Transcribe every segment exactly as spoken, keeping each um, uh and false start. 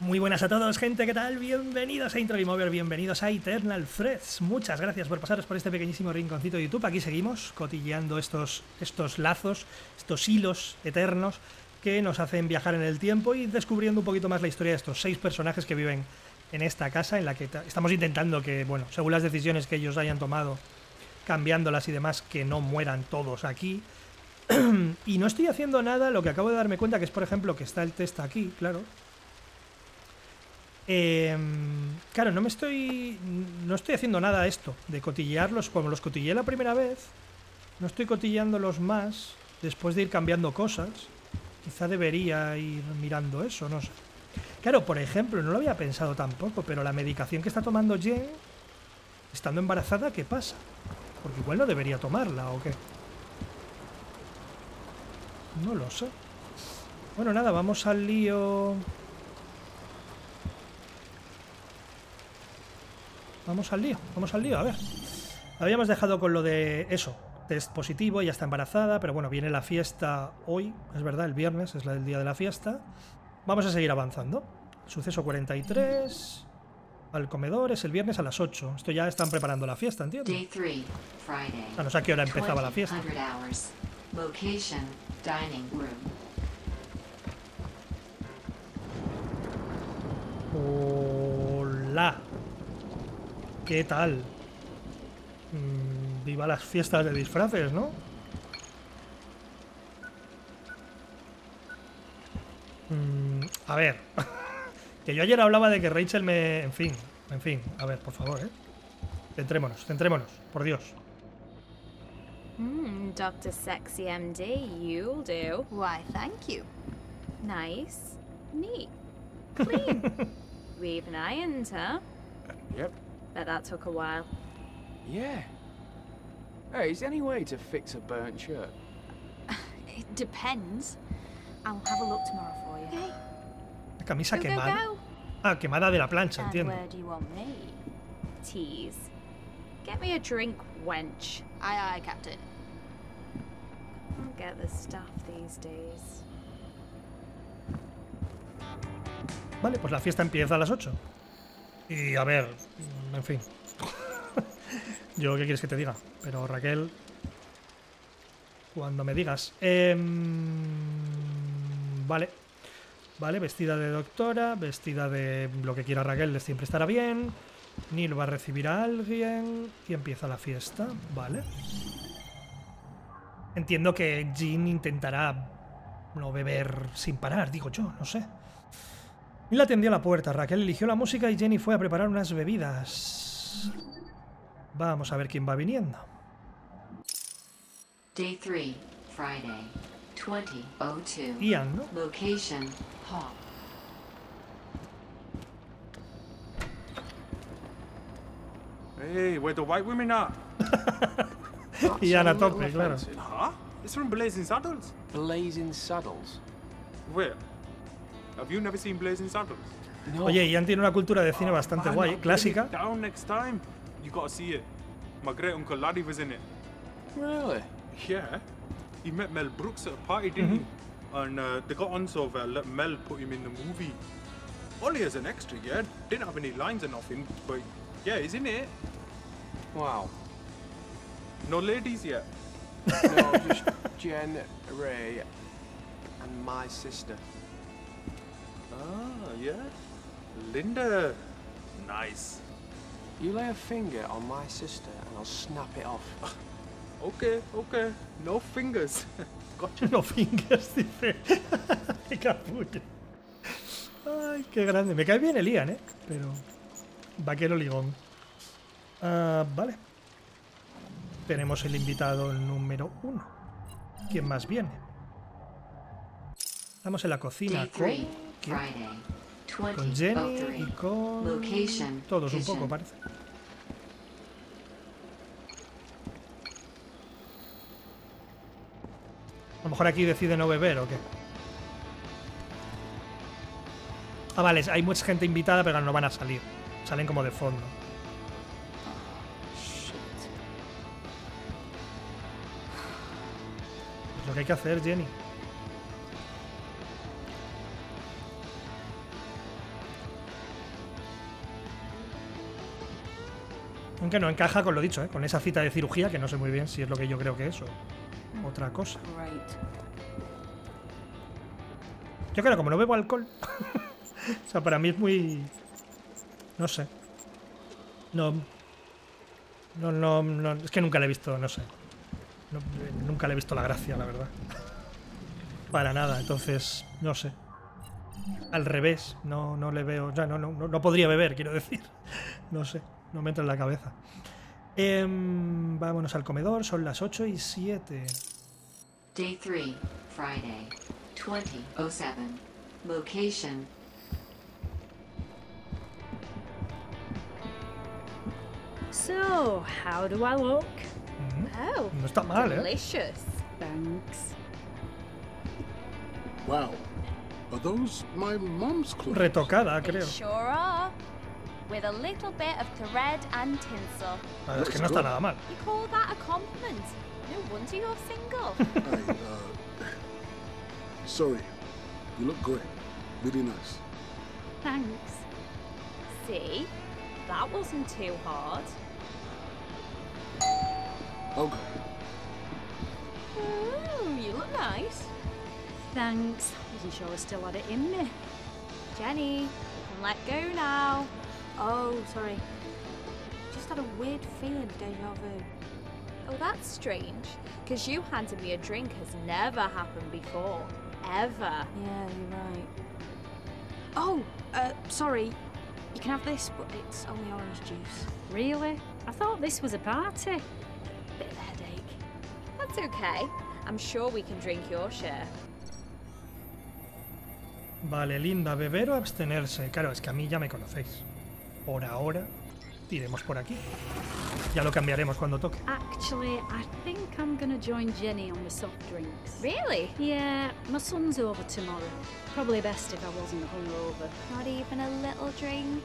Muy buenas a todos, gente, ¿qué tal? Bienvenidos a IntroGameOver, bienvenidos a Eternal Threads. Muchas gracias por pasaros por este pequeñísimo rinconcito de YouTube. Aquí seguimos cotilleando estos, estos lazos, estos hilos eternos que nos hacen viajar en el tiempo y descubriendo un poquito más la historia de estos seis personajes que viven en esta casa, en la que estamos intentando que, bueno, según las decisiones que ellos hayan tomado, cambiándolas y demás, que no mueran todos aquí. Y no estoy haciendo nada, lo que acabo de darme cuenta, que es, por ejemplo, que está el test aquí, claro. Eh, claro, no me estoy no estoy haciendo nada de esto de cotillearlos, como los cotilleé la primera vez. No estoy cotilleándolos más después de ir cambiando cosas. Quizá debería ir mirando eso, no sé. Claro, por ejemplo, no lo había pensado tampoco, pero la medicación que está tomando Jen estando embarazada, ¿qué pasa? Porque igual no debería tomarla, ¿o qué? No lo sé. Bueno, nada, vamos al lío. Vamos al lío, vamos al lío, a ver. Habíamos dejado con lo de eso, test positivo, ya está embarazada, pero bueno, viene la fiesta hoy, es verdad, el viernes es el día de la fiesta. Vamos a seguir avanzando. Suceso cuarenta y tres, al comedor, es el viernes a las ocho. Esto ya están preparando la fiesta, entiendo. Ah, no sé a qué hora empezaba la fiesta. Hola. ¿Qué tal? Mm, viva las fiestas de disfraces, ¿no? Mm, a ver. Que yo ayer hablaba de que Rachel me... En fin, en fin. A ver, por favor, ¿eh? Centrémonos, centrémonos. Por Dios. Mm, doctor Sexy M D, you'll do. Why, thank you. Nice, neat, clean. We've an iron, huh? Yep. Bet that took a while. Yeah. Hey, is there any way to fix a burnt shirt? It depends. I'll have a look tomorrow for you. Okay. La camisa go, quemada. Go, go. Ah, quemada de la plancha, and entiendo. Where do you want me? Tease. Get me a drink, wench. Aye, aye, Captain. I don't get the stuff these days. Vale, pues la fiesta empieza a las ocho. Y a ver, en fin. Yo, ¿qué quieres que te diga? Pero Raquel, cuando me digas. Eh, vale. Vale, vestida de doctora, vestida de lo que quiera Raquel, siempre estará bien. Neil va a recibir a alguien y empieza la fiesta, vale. Entiendo que Jean intentará no beber sin parar, digo yo, no sé. Neil atendió la puerta, Raquel eligió la música y Jenny fue a preparar unas bebidas. Vamos a ver quién va viniendo. Day three, Friday, twenty oh two. Ian, ¿no? Location, Hall. Hey, where the white women are. Ian a tope, claro. Huh? It's from Blazing Saddles. Blazing Saddles. Where? Have you never seen Blazing Saddles? No. Oye, Ian tiene una cultura de cine bastante oh, guay, clásica. Down next time. You gotta see it. My great uncle Larry was in it. Really? Yeah. He met Mel Brooks at a party, didn't mm-hmm. he? And uh, they got on so uh, let Mel put him in the movie. Only as an extra, yeah. Didn't have any lines or nothing, but yeah, he's in it. Wow. No ladies yet. No, just Jen, Ray, and my sister. Ah, yeah. Linda. Nice. You lay a finger on my sister and I'll snap it off. Okay, okay. No fingers. Gotcha. No fingers, dice. Qué capucha. Ay, qué grande. Me cae bien el Ian, ¿eh? Pero... Vaquero ligón. Uh, vale. Tenemos el invitado número uno. ¿Quién más viene? Estamos en la cocina. ¿Quién? Con Jenny y con... todos un poco, parece. A lo mejor aquí decide no beber, ¿o qué? Ah, vale, hay mucha gente invitada, pero no van a salir. Salen como de fondo. Pues lo que hay que hacer, Jenny. Aunque no encaja con lo dicho, ¿eh? Con esa cita de cirugía, que no sé muy bien si es lo que yo creo que es o otra cosa. Yo claro, como no bebo alcohol, o sea, para mí es muy... no sé. No, no, no, no, es que nunca le he visto, no sé. No, nunca le he visto la gracia, la verdad. Para nada, entonces, no sé. Al revés, no, no le veo... Ya, no, no, no podría beber, quiero decir. No sé, no me entra en la cabeza. Eh, vámonos al comedor, son las ocho y siete. Day three, Friday, veinte cero siete. Location. So, how do I look? Mm-hmm. Oh, no está mal, ¿eh? Delicious. Thanks. Wow. Are those my mom's clothes? Retocada, creo. Sure are. With a little bit of thread and tinsel. Ah, es que no está nada mal. You call that a compliment? No wonder you're single. I, uh, sorry. You look great. Really nice. Thanks. See? That wasn't too hard. Okay. Ooh, you look nice. Thanks. Wasn't sure I still had it in me. Jenny, you can let go now. Oh, sorry. Just had a weird feeling of deja vu. Oh, that's strange. Because you handed me a drink has never happened before. Ever. Yeah, you're right. Oh, uh, sorry. You can have this, but it's only orange juice. Really? I thought this was a party. Bit of a headache. That's okay. I'm sure we can drink your share. Vale, Linda, beber o abstenerse. Claro, es que a mí ya me conocéis. Por ahora, iremos por aquí. Ya lo cambiaremos cuando toque. Actually, I think I'm gonna join Jenny on the soft drinks. Really? Yeah, my son's over tomorrow. Probably best if I wasn't hungover. Not even a little drink?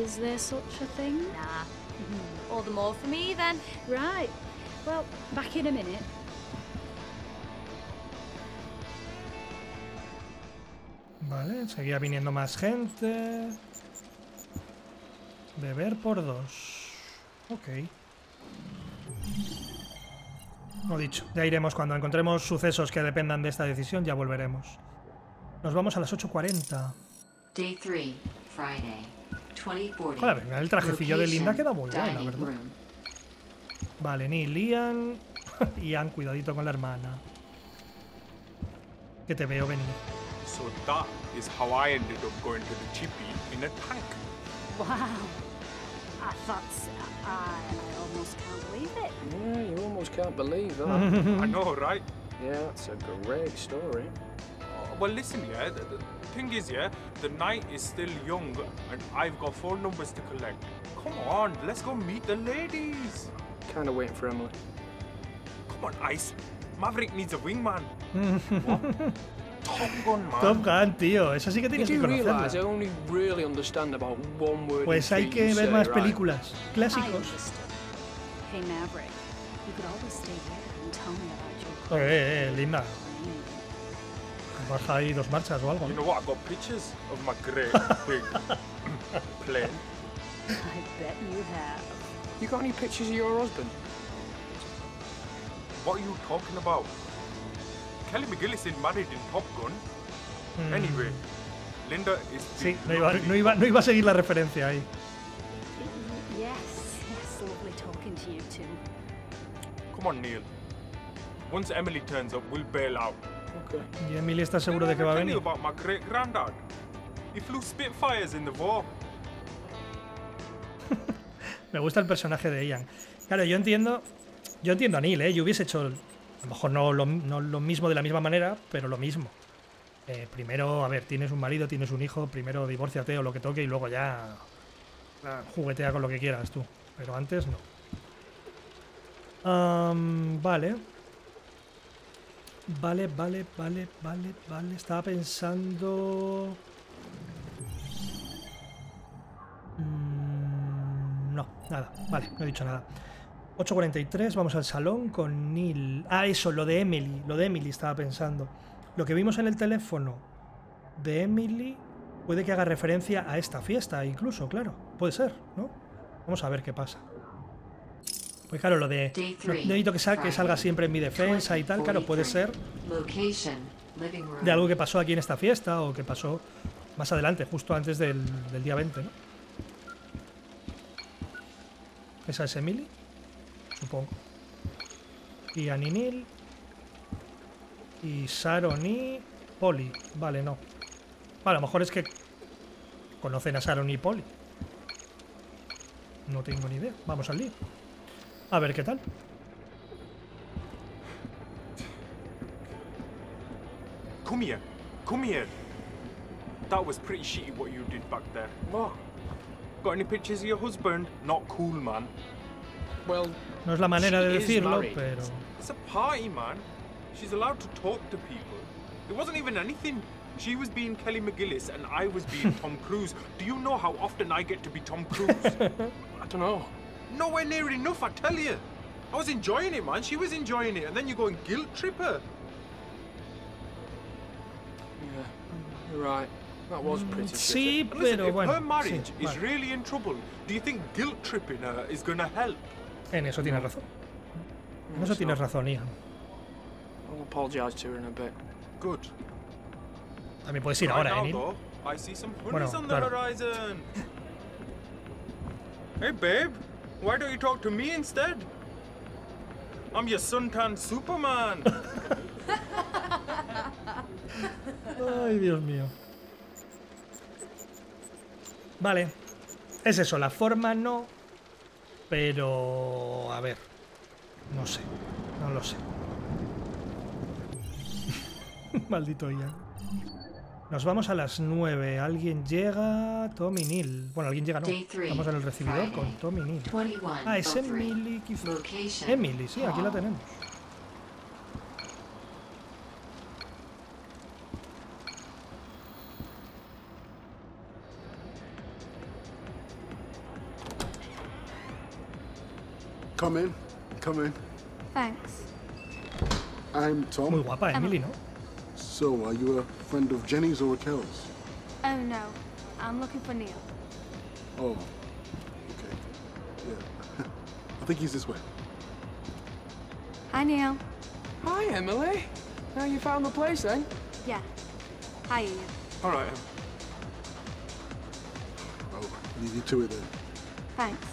Is there such a thing? Nah. Mm-hmm. All the more for me then. Right. Well, back in a minute. Vale, seguía viniendo más gente. Beber por dos. Ok. No dicho. Ya iremos cuando encontremos sucesos que dependan de esta decisión, ya volveremos. Nos vamos a las ocho cuarenta. Day three, Friday, veinte cuarenta. Joder, venga, el trajecillo de Linda queda muy bien, la verdad. Vale, ni Lian. Ian, cuidadito con la hermana. Que te veo venir. So that is how I ended up going to the chippy in a tank. Wow. I thought so. I, I almost can't believe it. Yeah, you almost can't believe that. I know, right? Yeah, it's a great story. Well, listen, yeah, the, the thing is, yeah, the night is still young and I've got phone numbers to collect. Come on, let's go meet the ladies. Kind of waiting for Emily. Come on, Ice. Maverick needs a wingman. What? Top Gun, man. Top Gun, tío. Esa sí que tienes que conocerla. Pues hay que ver más películas. Clásicos. Eh, eh, Linda. Baja ahí dos marchas o algo. You know what? I got pictures of my great big plane. I bet you have. You got any pictures of your husband? What are you talking about? Kelly McGillis is married in Top Gun. Mm. Anyway, Linda is... Sí, no iba, no, iba, no iba a seguir la referencia ahí. Yes, yes, lovely talking to you too. Come on, Neil. Once Emily turns up, we'll bail out. Okay. Y Emily está seguro de que va a venir. About my great granddad. He flew Spitfires in the war. Me gusta el personaje de Ian. Claro, yo entiendo, yo entiendo a Neil, ¿eh? Yo hubiese hecho... A lo mejor no lo, no lo mismo de la misma manera, pero lo mismo. Eh, primero, a ver, tienes un marido, tienes un hijo, primero divórciate o lo que toque y luego ya juguetea con lo que quieras tú. Pero antes no. Um, vale. Vale, vale, vale, vale, vale. Estaba pensando... Mm, no, nada. Vale, no he dicho nada. ocho cuarenta y tres, vamos al salón con Neil. Ah, eso, lo de Emily. Lo de Emily estaba pensando. Lo que vimos en el teléfono de Emily puede que haga referencia a esta fiesta, incluso, claro. Puede ser, ¿no? Vamos a ver qué pasa. Pues claro, lo de necesito que salga, que salga siempre en mi defensa y tal, claro, puede ser de algo que pasó aquí en esta fiesta o que pasó más adelante, justo antes del, del día veinte, ¿no? Esa es Emily, supongo. Y Aninil. Y Sharon y Polly. Vale, no. Vale, a lo mejor es que conocen a Sharon y Polly. No tengo ni idea. Vamos al lío. A ver qué tal. Come here. Come here. That was pretty shitty what you did back there. What? Got any pictures of your husband? Not cool, man. Well, no es la manera de decirlo, pero it's a party, man. She's allowed to talk to people. It wasn't even anything. She was being Kelly McGillis and I was being Tom Cruise. Do you know how often I get to be Tom Cruise? I don't know. Nowhere near enough, I tell you. I was enjoying it, man. She was enjoying it. And then you go and guilt trip her. Yeah, you're right. That was pretty shitty. Mm, sí, listen, if bueno, her marriage sí, is vale. really in trouble, do you think guilt tripping her is going to help? En eso tienes razón. En eso tienes razón, hija. I'll apologize to her in a bit. Good. También puedes ir ahora, Enid. Bueno, claro. Hey, babe. Why don't you talk to me instead? I'm your suntan Superman. Ay, Dios mío. Vale. Es eso, la forma no... Pero... A ver... No sé. No lo sé. Maldito Ian. Nos vamos a las nueve. Alguien llega... Tommy Neal. Bueno, alguien llega, no. Vamos en el recibidor con Tommy Neal. Ah, es Emily, quizá. Emily, sí, aquí la tenemos. Come in, come in. Thanks. I'm Tom. Muy guapa, Emily, ¿no? So, are you a friend of Jenny's or Raquel's? Oh, no. I'm looking for Neil. Oh, okay. Yeah. I think he's this way. Hi, Neil. Hi, Emily. Now you found the place, eh? Yeah. Hi, Ian. All right. Oh, leave you to it then. Thanks.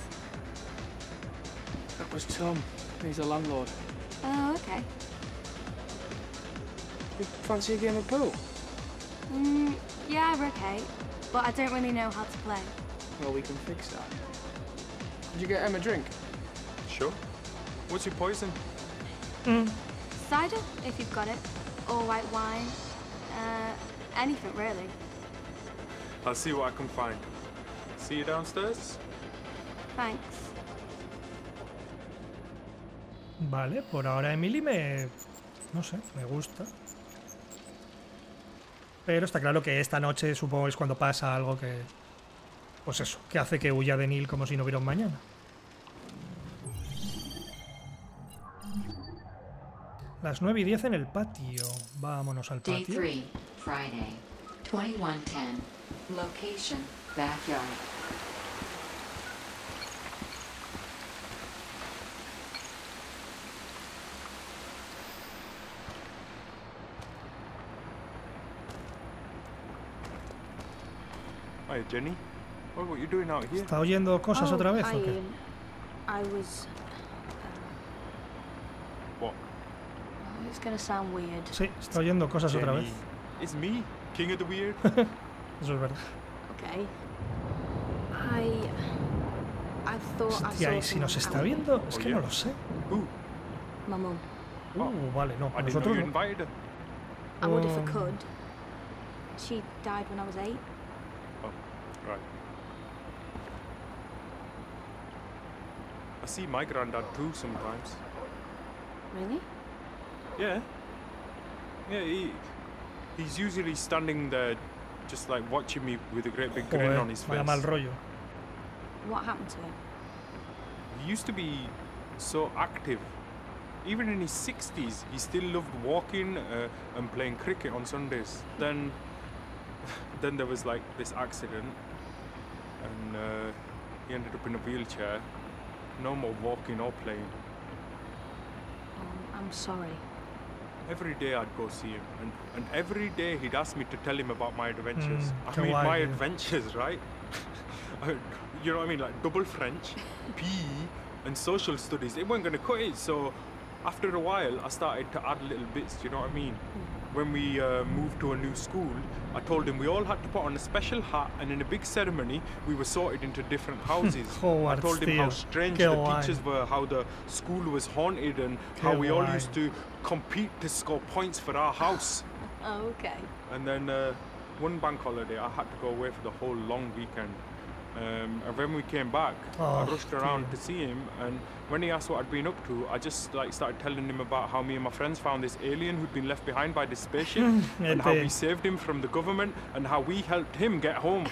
That was Tom. He's a landlord. Oh, okay. You fancy a game of pool? Mm, yeah, we're okay. But I don't really know how to play. Well, we can fix that. Did you get Em a drink? Sure. What's your poison? Mm. Cider, if you've got it. Or white wine. Uh, anything, really. I'll see what I can find. See you downstairs? Thanks. Vale, por ahora Emily me... no sé, me gusta. Pero está claro que esta noche supongo es cuando pasa algo que... pues eso, que hace que huya de Neil como si no hubiera un mañana. Las nueve y diez en el patio. Vámonos al patio. Day three, Friday, twenty-one ten. Location, backyard. Jenny, what were you doing out here? ¿Está oyendo cosas oh, otra vez I, o qué? I was... What? It's gonna sound weird. Sí, está oyendo cosas Jenny, otra vez. It's me, king of the weird. Eso es verdad. Okay. I, I thought Hostia, I saw ¿y si nos está viendo? Es oh, que yeah. no lo sé. Who? My mom. Uh, vale, no. I nosotros no. I would if I could. She died when I was eight. Right. I see my granddad too sometimes. Really? Yeah. Yeah, he, he's usually standing there just like watching me with a great big grin Joder, on his face. Mal rollo. What happened to him? He used to be so active. Even in his sixties, he still loved walking uh, and playing cricket on Sundays. Then, then there was like this accident. And uh, he ended up in a wheelchair, No more walking or playing. Um, I'm sorry. Every day I'd go see him, and, and every day he'd ask me to tell him about my adventures. Mm, I mean, my you. adventures, right? I, you know what I mean? Like double French, P E, and social studies. They weren't going to cut it, so after a while, I started to add little bits, you know what I mean? Mm. When we uh, moved to a new school, I told him we all had to put on a special hat, and in a big ceremony, we were sorted into different houses. oh, I told him how strange Get the line. teachers were, how the school was haunted, and Get how we line. all used to compete to score points for our house. Okay. And then uh, one bank holiday, I had to go away for the whole long weekend. Um, and when we came back, oh, I rushed around dear. to see him, and when he asked what I'd been up to, I just like started telling him about how me and my friends found this alien who'd been left behind by this spaceship, and how we saved him from the government, and how we helped him get home.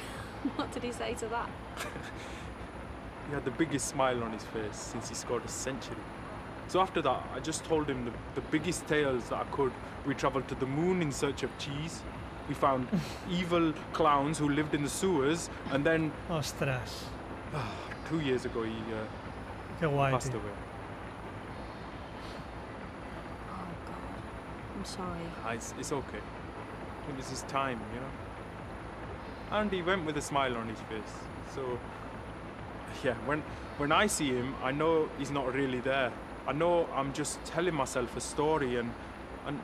What did he say to that? He had the biggest smile on his face since he scored a century. So after that, I just told him the, the biggest tales that I could. We travelled to the moon in search of cheese. We found evil clowns who lived in the sewers, and then... Ostras. Two years ago, he uh, passed away. Oh, God. I'm sorry. Ah, it's, it's okay. It was his time, you know? And he went with a smile on his face. So, yeah, when, when I see him, I know he's not really there. I know I'm just telling myself a story, and, and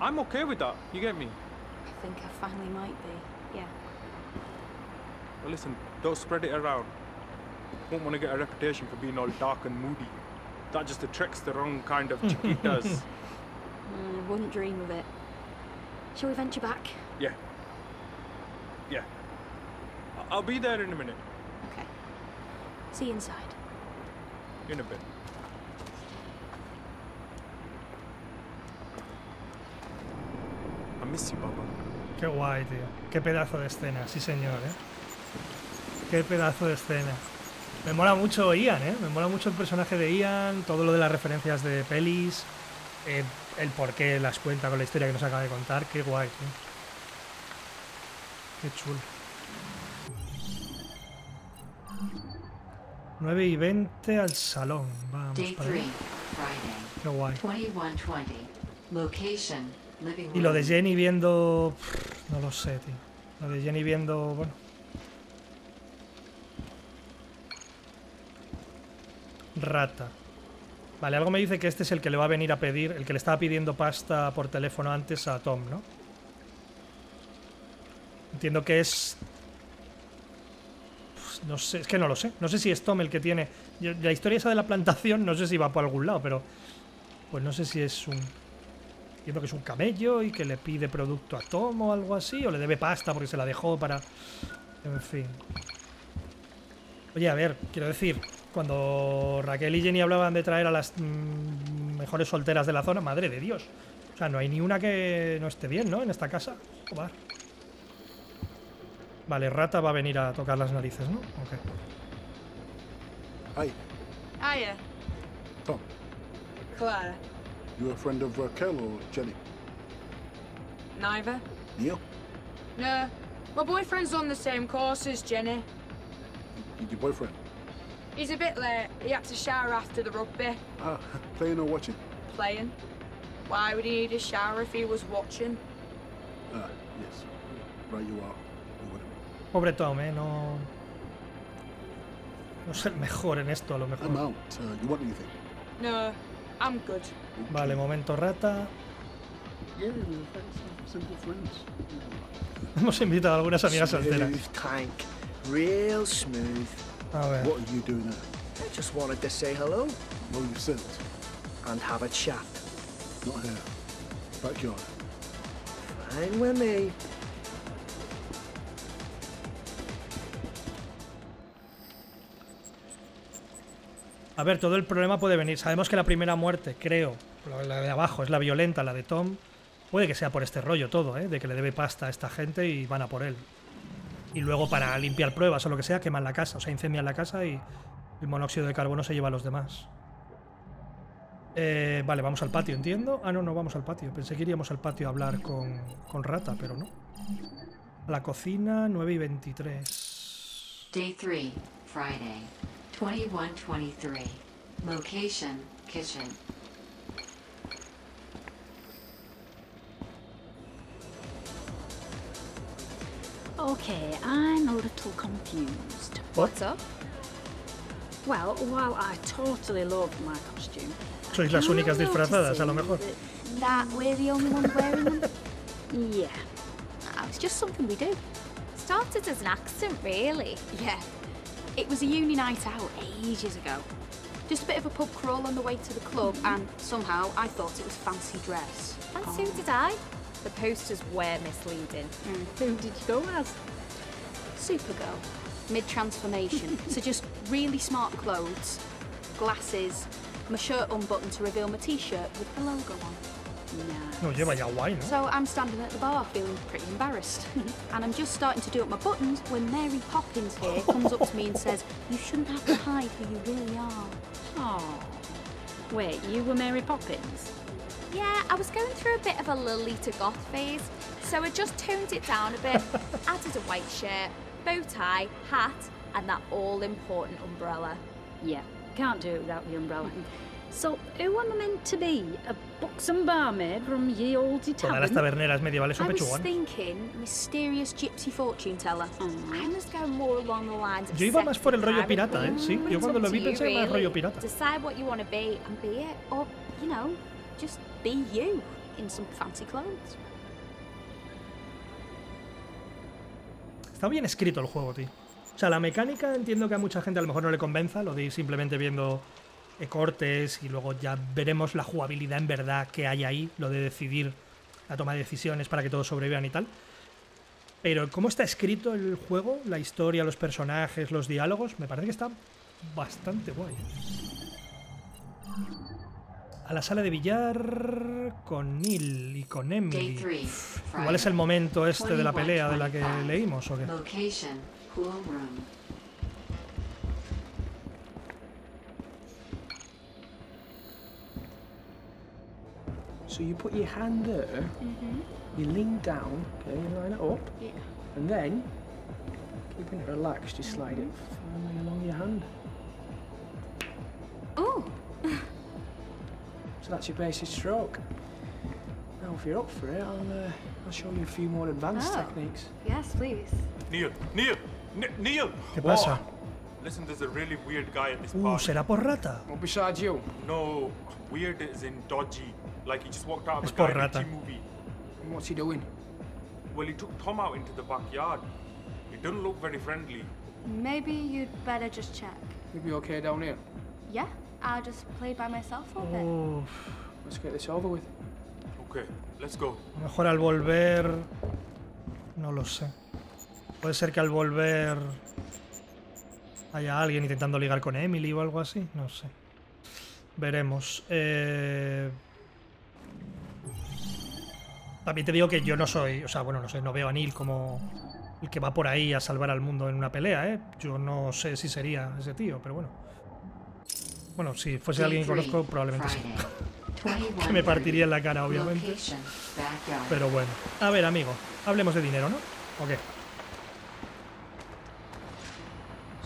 I'm okay with that. You get me? I think I finally might be, yeah. Well, listen, don't spread it around. Won't want to get a reputation for being all dark and moody. That just attracts the wrong kind of chiquitas. mm, wouldn't dream of it. Shall we venture back? Yeah. Yeah. I I'll be there in a minute. Okay. See you inside. In a bit. I miss you, Baba. Qué guay, tío. Qué pedazo de escena, sí señor, ¿eh? Qué pedazo de escena. Me mola mucho Ian, ¿eh? Me mola mucho el personaje de Ian, todo lo de las referencias de pelis, eh, el por qué las cuenta con la historia que nos acaba de contar. Qué guay, tío. Qué chulo. nueve y veinte al salón. Vamos para allá. Qué guay. Y lo de Jenny viendo... No lo sé, tío. Lo de Jenny viendo... Bueno. Rata. Vale, algo me dice que este es el que le va a venir a pedir... El que le estaba pidiendo pasta por teléfono antes a Tom, ¿no? Entiendo que es... Pues no sé, es que no lo sé. No sé si es Tom el que tiene... La historia esa de la plantación no sé si va por algún lado, pero... Pues no sé si es un... Entiendo que es un camello y que le pide producto a Tom o algo así. O le debe pasta porque se la dejó para... En fin. Oye, a ver, quiero decir... Cuando Raquel y Jenny hablaban de traer a las mmm, mejores solteras de la zona... Madre de Dios. O sea, no hay ni una que no esté bien, ¿no? En esta casa. Joder. Vale, Rata va a venir a tocar las narices, ¿no? Ok. Hi. Hiya. Tom. Clara. You a friend of Raquel or Jenny? Neither. Neil? No. My boyfriend's on the same course as Jenny. Your boyfriend? He's a bit late. He had to shower after the rugby. Ah, playing or watching? Playing. Why would he need a shower if he was watching? Ah, yes. Right you are. You wouldn't. Pobre Tom, eh? No... No es el mejor en esto, a lo mejor. I'm out. Uh, you want anything? No. I'm good. Vale, momento Rata. Yeah, simple friends. Hemos invitado a algunas amigas solteras. Real smooth. A ver. What are you doing there? I just wanted to say hello. Well, you sit and have a chat. Not here. Backyard. Fine with me. A ver, todo el problema puede venir. Sabemos que la primera muerte, creo, la de abajo, es la violenta, la de Tom. Puede que sea por este rollo todo, ¿eh? De que le debe pasta a esta gente y van a por él. Y luego para limpiar pruebas o lo que sea, queman la casa. O sea, incendian la casa y el monóxido de carbono se lleva a los demás. Eh, vale, vamos al patio, entiendo. Ah, no, no vamos al patio. Pensé que iríamos al patio a hablar con, con Rata, pero no. La cocina, nueve y veintitrés. Day three, Friday. twenty-one twenty-three. Location, kitchen. Okay, I'm a little confused. What? What's up? Well, while I totally love my costume, sois las únicas disfrazadas, a lo mejor. That we're the only ones wearing them? Yeah. No, it's just something we do. Started as an accident, really. Yeah. It was a uni night out ages ago. Just a bit of a pub crawl on the way to the club, mm-hmm. and somehow I thought it was fancy dress. And oh. so did I. The posters were misleading. Mm. Who did you go as? Supergirl. Mid-transformation. So just really smart clothes, glasses, my shirt unbuttoned to reveal my t-shirt with the logo on. Nice. No, lleva ya guay, ¿no? So I'm standing at the bar feeling pretty embarrassed. And I'm just starting to do up my buttons when Mary Poppins here comes up to me and says, you shouldn't have to hide who you really are. Oh. Wait, you were Mary Poppins? Yeah, I was going through a bit of a Lolita goth phase, so I just toned it down a bit, added a white shirt, bow tie, hat, and that all-important umbrella. Yeah, can't do it without the umbrella. So, who am I meant to be? A buxom barmaid from ye olde tavern? I was thinking mysterious gypsy fortune teller. Mm. I must go more along the lines of Yo iba más por el rollo pirata, eh? Sí, yo cuando lo vi pensé más rollo pirata. Decide what you want to be and be it, or, you know, just be you in some fancy clothes. Está bien escrito el juego, tío. O sea, la mecánica entiendo que a mucha gente a lo mejor no le convenza, lo de ir simplemente viendo cortes y luego ya veremos la jugabilidad en verdad que hay ahí, lo de decidir, la toma de decisiones para que todos sobrevivan y tal. Pero cómo está escrito el juego, la historia, los personajes, los diálogos, me parece que está bastante guay. A la sala de billar con Neil y con Emily. Igual es el momento este de la pelea de la que leímos, ¿o qué? So you put your hand there, mm-hmm. you lean down, okay, you line it up, yeah. and then, keeping it relaxed, you slide mm-hmm. it firmly along your hand. Oh! So that's your basic stroke. Now, if you're up for it, I'll, uh, I'll show you a few more advanced oh. techniques. Yes, please. Neil, Neil, Neil! ¿Qué pasa? Listen, there's a really weird guy at this party. Uh, será por rata. Well, besides you. No, weird is in dodgy. Like he just walked out of a dodgy movie. And what's he doing? Well, he took Tom out into the backyard. He doesn't look very friendly. Maybe you'd better just check. You'll be okay down here? Yeah, I'll just play by myself all day. Oh. Let's get this over with. Okay, let's go. Mejor al volver... No lo sé. Puede ser que al volver... haya alguien intentando ligar con Emily o algo así. No sé. Veremos. Eh... También te digo que yo no soy, o sea, bueno, no sé, no veo a Neil como el que va por ahí a salvar al mundo en una pelea, ¿eh? Yo no sé si sería ese tío, pero bueno. Bueno, si fuese alguien que conozco, probablemente sí. Que me partiría en la cara, obviamente. Pero bueno. A ver, amigo, hablemos de dinero, ¿no? ¿O qué?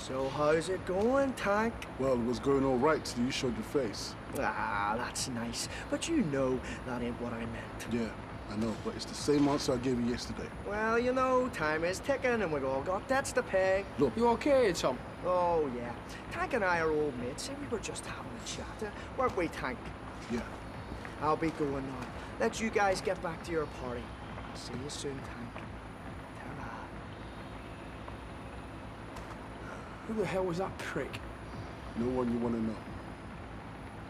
So how's it going, Tank? Well, it was going all right till you showed your face. Ah, that's nice, but you know that ain't what I meant. Yeah. I know, but it's the same answer I gave you yesterday. Well, you know, time is ticking and we've all got debts to pay. Look. You okay, Tom? Oh, yeah. Tank and I are old mates and we were just having a chat. Weren't we, Tank? Yeah. I'll be going now. Let you guys get back to your party. See you soon, Tank. Ta-ra. Who the hell was that prick? No one you want to know.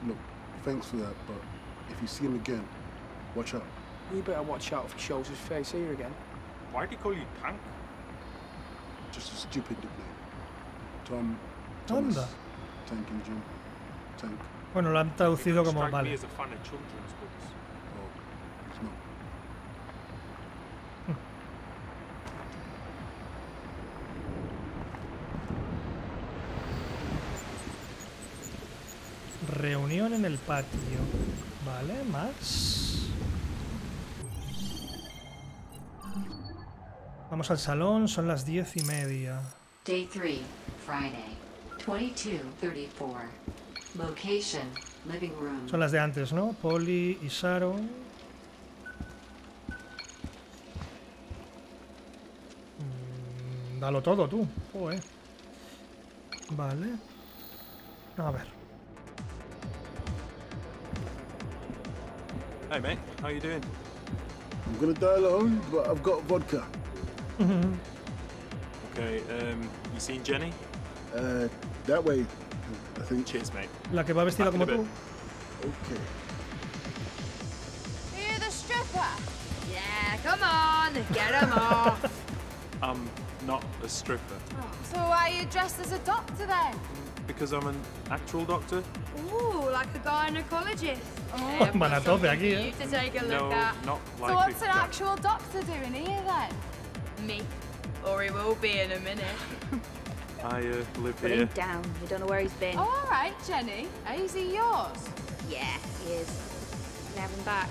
Look, thanks for that, but if you see him again, watch out. You better watch out if he shows his face here again. Why'd he call you Tank? Just a stupid nickname. Tom, Thomas, Anda. Tank and Jim, Tank. Bueno, lo han traducido como vale. It's not. Hmm. Reunión en el patio. Vale, más. Vamos al salón, son las diez y media. Day three, Friday, twenty-two thirty-four. Location, living room. Son las de antes, ¿no? Polly y Sharon. Mm, dalo todo, tú. Joder. Vale. A ver. Hey, mate. How you doing? I'm gonna die alone, but I've got vodka. Okay, um, you seen Jenny? Uh, that way, I think. Cheers, mate. La que va vestida como tú. Okay. You're the stripper. Yeah, come on, get him off. I'm not a stripper. Oh, so why are you dressed as a doctor then? Because I'm an actual doctor. Ooh, like a gynecologist. Oh, man, a tope aquí, eh? To take a look at. No, not like so what's an actual doctor doing here then? Me. Or he will be in a minute. I uh, live Put here. Put down. You don't know where he's been. Oh, all right, Jenny. Is he yours? Yeah, he is. You can have him back.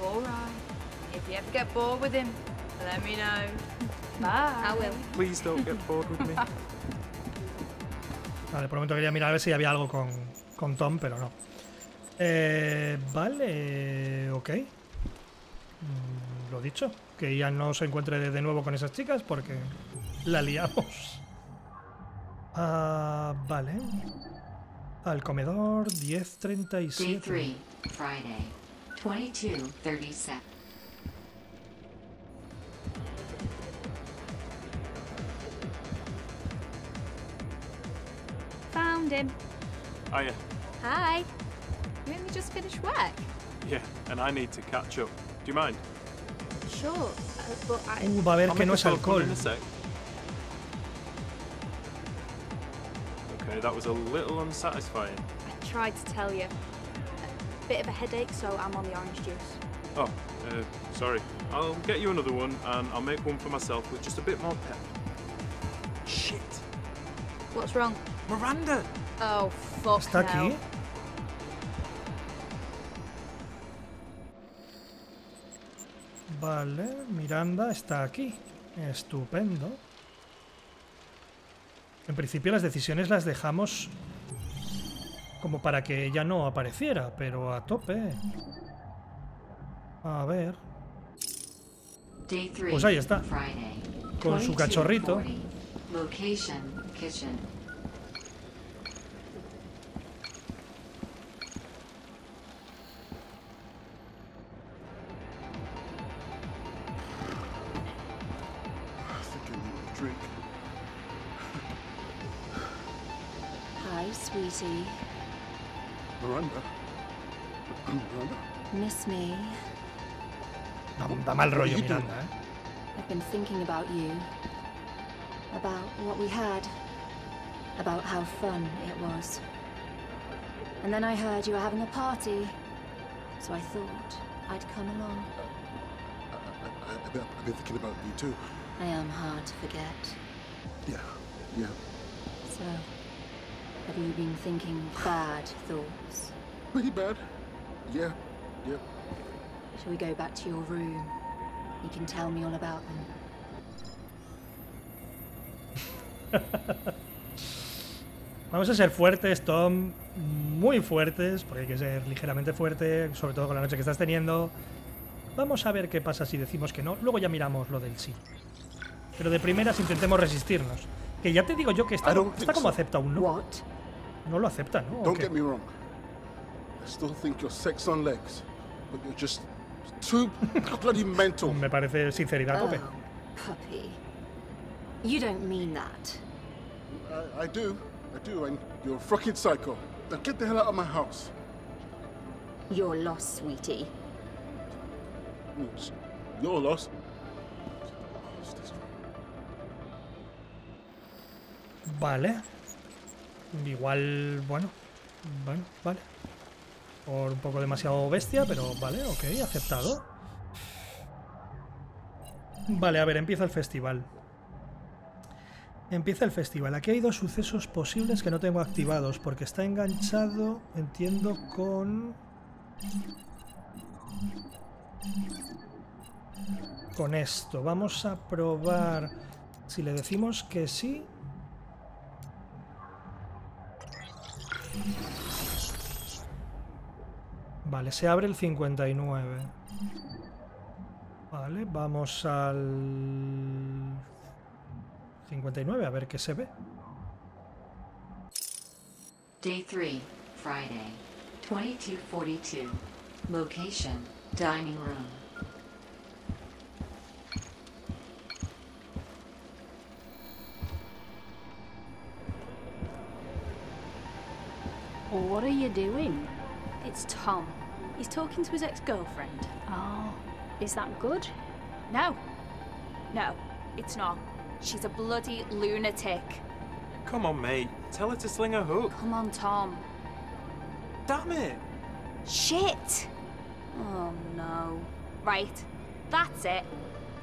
Oh, all right. If you ever get bored with him, let me know. Bye. I will. Please don't get bored with me. Vale, por un momento quería mirar a ver si había algo con, con Tom, pero no. Eh, vale, ok. Mm, lo dicho. Que ya no se encuentre de nuevo con esas chicas porque la liamos. Ah, vale. Al comedor, diez treinta y siete. Found him. Hiya. Hi. Didn't we just finish work? Yeah, and I need to catch up. Do you mind? Sure, uh, but I... Uh, va a ver que no es alcohol. Okay, that was a little unsatisfying. I tried to tell you. A bit of a headache, so I'm on the orange juice. Oh, uh, sorry. I'll get you another one, and I'll make one for myself with just a bit more pep. Shit. What's wrong? Miranda! Oh, fuck. ¿Está aquí? No. Vale, Miranda está aquí. Estupendo. En principio las decisiones las dejamos como para que ella no apareciera, pero a tope. A ver. Pues ahí está. Con su cachorrito. Sweetie. Miranda. Miranda. Miss me. Da mal rollo, Miranda, eh? I've been thinking about you. About what we had. About how fun it was. And then I heard you were having a party. So I thought I'd come along. Uh, I, I, I've been thinking about you too. I am hard to forget. Yeah, yeah. So... have you been thinking bad thoughts? Pretty bad. Yeah, yeah. Shall we go back to your room? You can tell me all about them. Vamos a ser fuertes, Tom. Muy fuertes, porque hay que ser ligeramente fuerte, sobre todo con la noche que estás teniendo. Vamos a ver qué pasa si decimos que no. Luego ya miramos lo del sí. Pero de primeras intentemos resistirnos. Que ya te digo yo que está, está como acepta un no. No lo acepta, ¿no? Don't get me wrong. I still think you're sex on legs, but you're just too bloody mental. Me parece sinceridad, Pope. Puppy, you don't mean that. I, I do, I do, and you're a fucking psycho. Now get the hell out of my house. You're lost, sweetie. You're lost. Vale. Igual, bueno, bueno, vale. Por un poco demasiado bestia, pero vale, ok, aceptado. Vale, a ver, empieza el festival. Empieza el festival. Aquí hay dos sucesos posibles que no tengo activados, porque está enganchado, entiendo, con... con esto. Vamos a probar... si le decimos que sí... Vale, se abre el cincuenta y nueve. Vale, vamos al cincuenta y nueve a ver qué se ve. Day three, Friday, twenty-two forty-two. Location, dining room. What are you doing? It's Tom. He's talking to his ex-girlfriend. Oh, is that good? No. No, it's not. She's a bloody lunatic. Come on, mate. Tell her to sling a hook. Come on, Tom. Damn it! Shit! Oh, no. Right. That's it.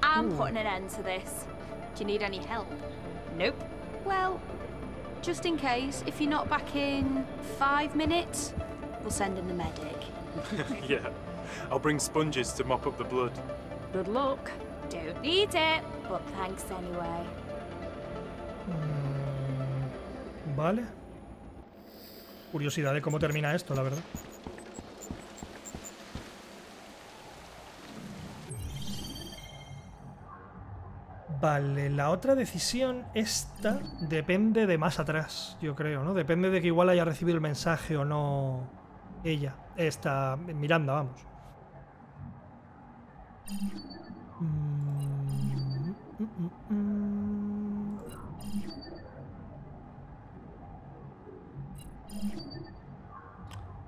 I'm Ooh. putting an end to this. Do you need any help? Nope. Well, just in case, if you're not back in five minutes, we'll send in the medic. Yeah, I'll bring sponges to mop up the blood. Good luck. Don't need it, but thanks anyway. Mm, vale. Curiosidad de cómo termina esto, la verdad. Vale, la otra decisión, esta, depende de más atrás, yo creo, ¿no? Depende de que igual haya recibido el mensaje o no ella, esta Miranda, vamos.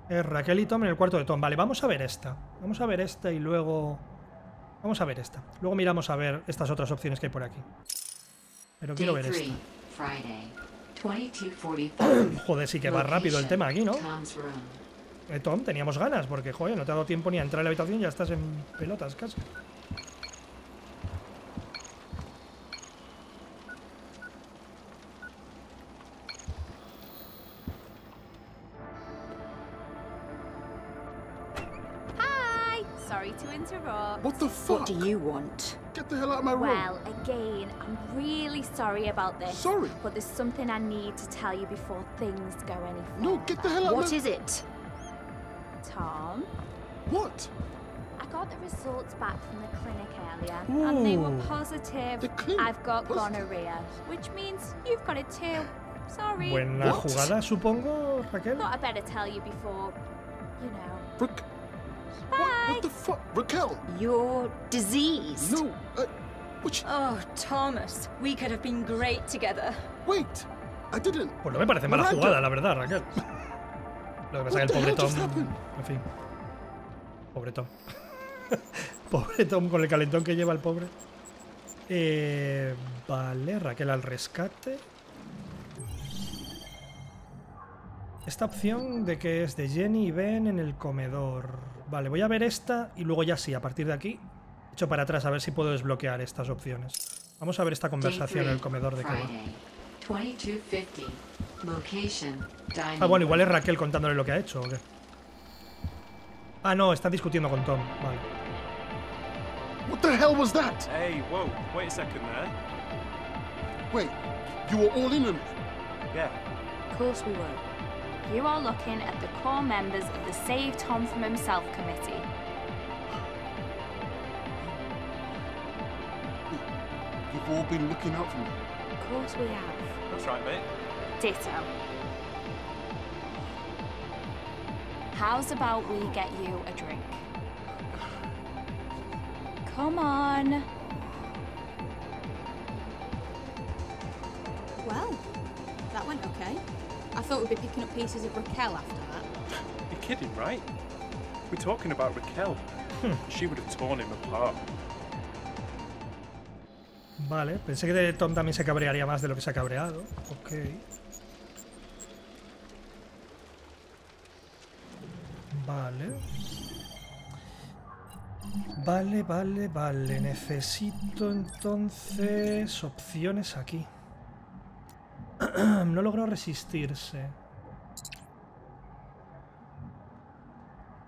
Es Raquel y Tom en el cuarto de Tom. Vale, vamos a ver esta. Vamos a ver esta y luego... Vamos a ver esta. Luego miramos a ver estas otras opciones que hay por aquí. Pero quiero ver esta. Joder, sí que va rápido el tema aquí, ¿no? Eh, Tom, teníamos ganas, porque, joder, no te ha dado tiempo ni a entrar a la habitación, ya estás en pelotas casi. What the fuck? What do you want? Get the hell out of my room. Well, again, I'm really sorry about this. Sorry? But there's something I need to tell you before things go any further. No, get the hell out of my room. What is it? Tom? What? I got the results back from the clinic earlier, Ooh. and they were positive. The clinic? I've got gonorrhea, which means you've got it too. Sorry. Buena what? jugada, supongo, Raquel. Thought I better tell you before, you know. Brick. What, what the fuck? Raquel! You're diseased. No, uh, which... Oh, Thomas, we could have been great together. Wait, I didn't... Pues no me parece mala jugada, la verdad, Raquel. Lo que pasa es que el pobre Tom... En fin. Pobre Tom. Pobre Tom con el calentón que lleva el pobre. Eh, vale, Raquel al rescate. Esta opción de que es de Jenny y Ben en el comedor... Vale, voy a ver esta y luego ya sí, a partir de aquí, echo para atrás a ver si puedo desbloquear estas opciones. Vamos a ver esta conversación en el comedor de Kevin. Ah, bueno, igual es Raquel contándole lo que ha hecho, ¿o qué? Ah, no, están discutiendo con Tom, vale. What the hell was that? Hey, whoa, wait a second there. Wait, you were all in on it? Yeah. Of course we were. You are looking at the core members of the Save Tom From Himself committee. You've all been looking out for me. Of course we have. That's right, mate. Ditto. How's about we get you a drink? Come on. Well, that went okay. I thought we'd be picking up pieces of Raquel after that. You're kidding, right? We're talking about Raquel. Hmm. She would have torn him apart. Vale, pensé que Tom también se cabrearía más de lo que se ha cabreado. Ok. Vale. Vale, vale, vale. Necesito entonces opciones aquí. No logró resistirse.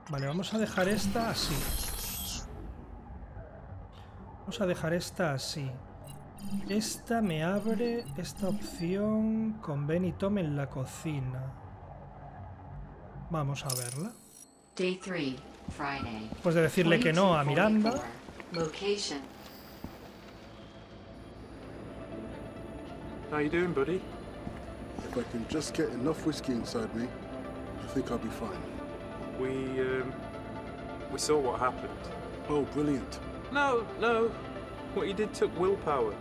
Vale, vamos a dejar esta así. Vamos a dejar esta así. Esta me abre esta opción con Ben y Tom en la cocina. Vamos a verla. Day three, Friday. Después de decirle que no a Miranda. Location. How you doing, buddy? If I can just get enough whiskey inside me, I think I'll be fine. We, um, we saw what happened. Oh, brilliant. No, no. What you did took willpower.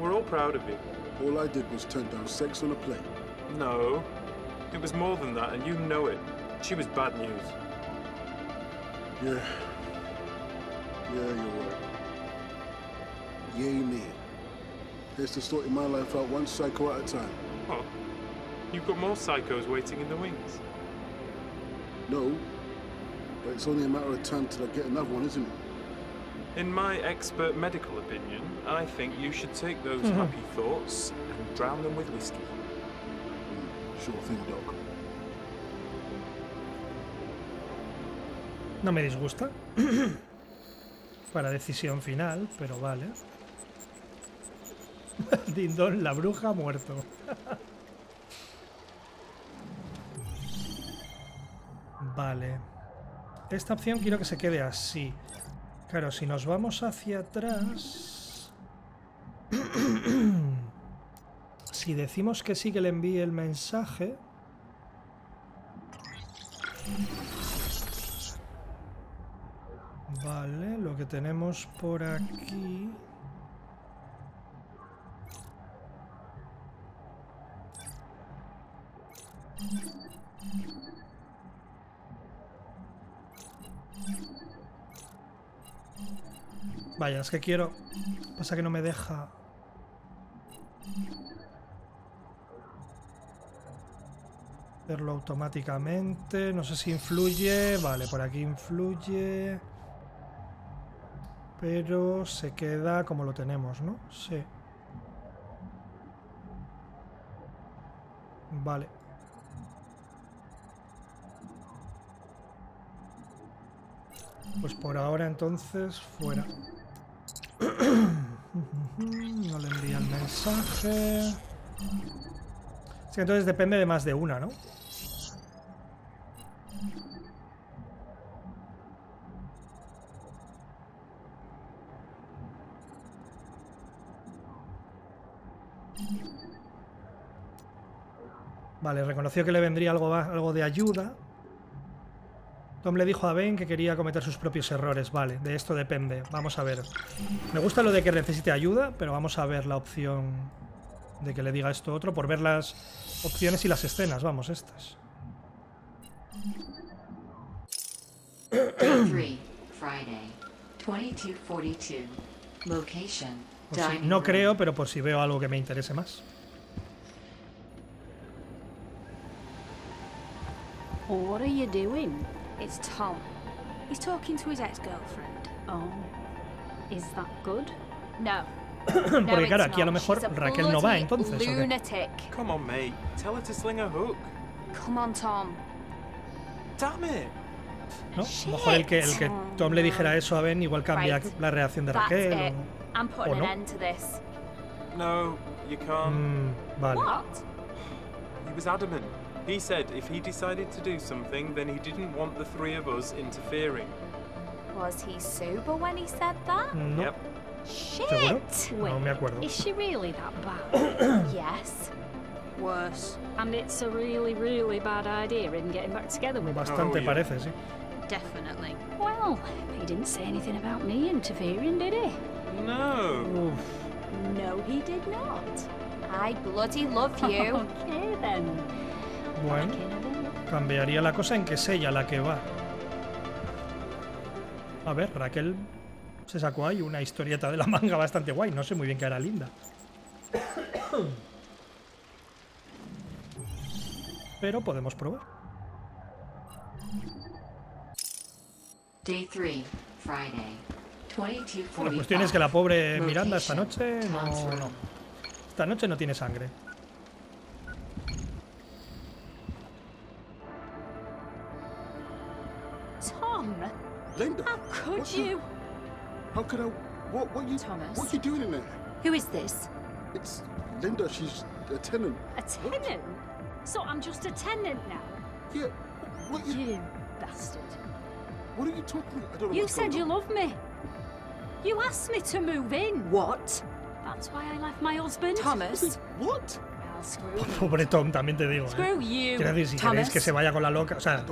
We're all proud of you. All I did was turn down sex on a plane. No. It was more than that, and you know it. She was bad news. Yeah. Yeah, you're right. Yay me. Here's to sorting my life out one psycho at a time. What? You've got more psychos waiting in the wings. No. But it's only a matter of time till I get another one, isn't it? In my expert medical opinion, I think you should take those mm-hmm. happy thoughts and drown them with whiskey. Mm, sure thing, Doc. No me disgusta. Para decisión final, pero vale. Dindon, la bruja, muerto. Vale. Esta opción quiero que se quede así. Claro, si nos vamos hacia atrás... si decimos que sí que le envíe el mensaje... Vale, lo que tenemos por aquí... Vaya, es que quiero... Pasa que no me deja... hacerlo automáticamente... No sé si influye... Vale, por aquí influye... Pero se queda como lo tenemos, ¿no? Sí. Vale. Pues por ahora entonces, fuera. No le envía el mensaje. Así que entonces depende de más de una, ¿no? Vale, reconoció que le vendría algo, algo de ayuda. Tom le dijo a Ben que quería cometer sus propios errores. Vale, de esto depende. Vamos a ver. Me gusta lo de que necesite ayuda, pero vamos a ver la opción de que le diga esto otro por ver las opciones y las escenas. Vamos, estas. Day three, Friday, veintidós cuarenta y dos. Location, si, no creo, pero por si veo algo que me interese más. What are you doing? It's Tom. He's talking to his ex-girlfriend. Oh, is that good? No. Porque claro, aquí a lo mejor Raquel no va entonces. Lunatic. Come on, mate. Tell her to sling a hook. Come on, Tom. Damn it. No, a lo mejor el que el que Tom le dijera eso a Ben igual cambia la reacción de Raquel. I'm putting an end to this. No, you can't. Vale. What? He was adamant. He said if he decided to do something, then he didn't want the three of us interfering. Was he sober when he said that? No. Yep. Shit! No me acuerdo. Is she really that bad? Yes. Worse. And it's a really, really bad idea in getting back together with her. Bastante parece, sí. Definitely. Well, he didn't say anything about me interfering, did he? No. Oof. No, he did not. I bloody love you. Okay, then. Bueno, cambiaría la cosa en que es ella la que va. A ver, Raquel se sacó ahí una historieta de la manga bastante guay. No sé muy bien qué hará Linda. Pero podemos probar. Day three, Friday, veintidós cuarenta y cuatro. La cuestión es que la pobre Miranda esta noche no, no. Esta noche no tiene sangre. Linda, how could you? The, how could I? What? What you? Thomas, what are you doing in there? Who is this? It's Linda. She's a tenant. A tenant? What? So I'm just a tenant now? Yeah. What you? Jim, bastard. What are you talking about? I don't know you said you love me. You asked me to move in. What? That's why I left my husband. Thomas. What? Pobre Tom, también te digo, ¿eh? Quiero decir, si queréis que se vaya con la loca, o sea,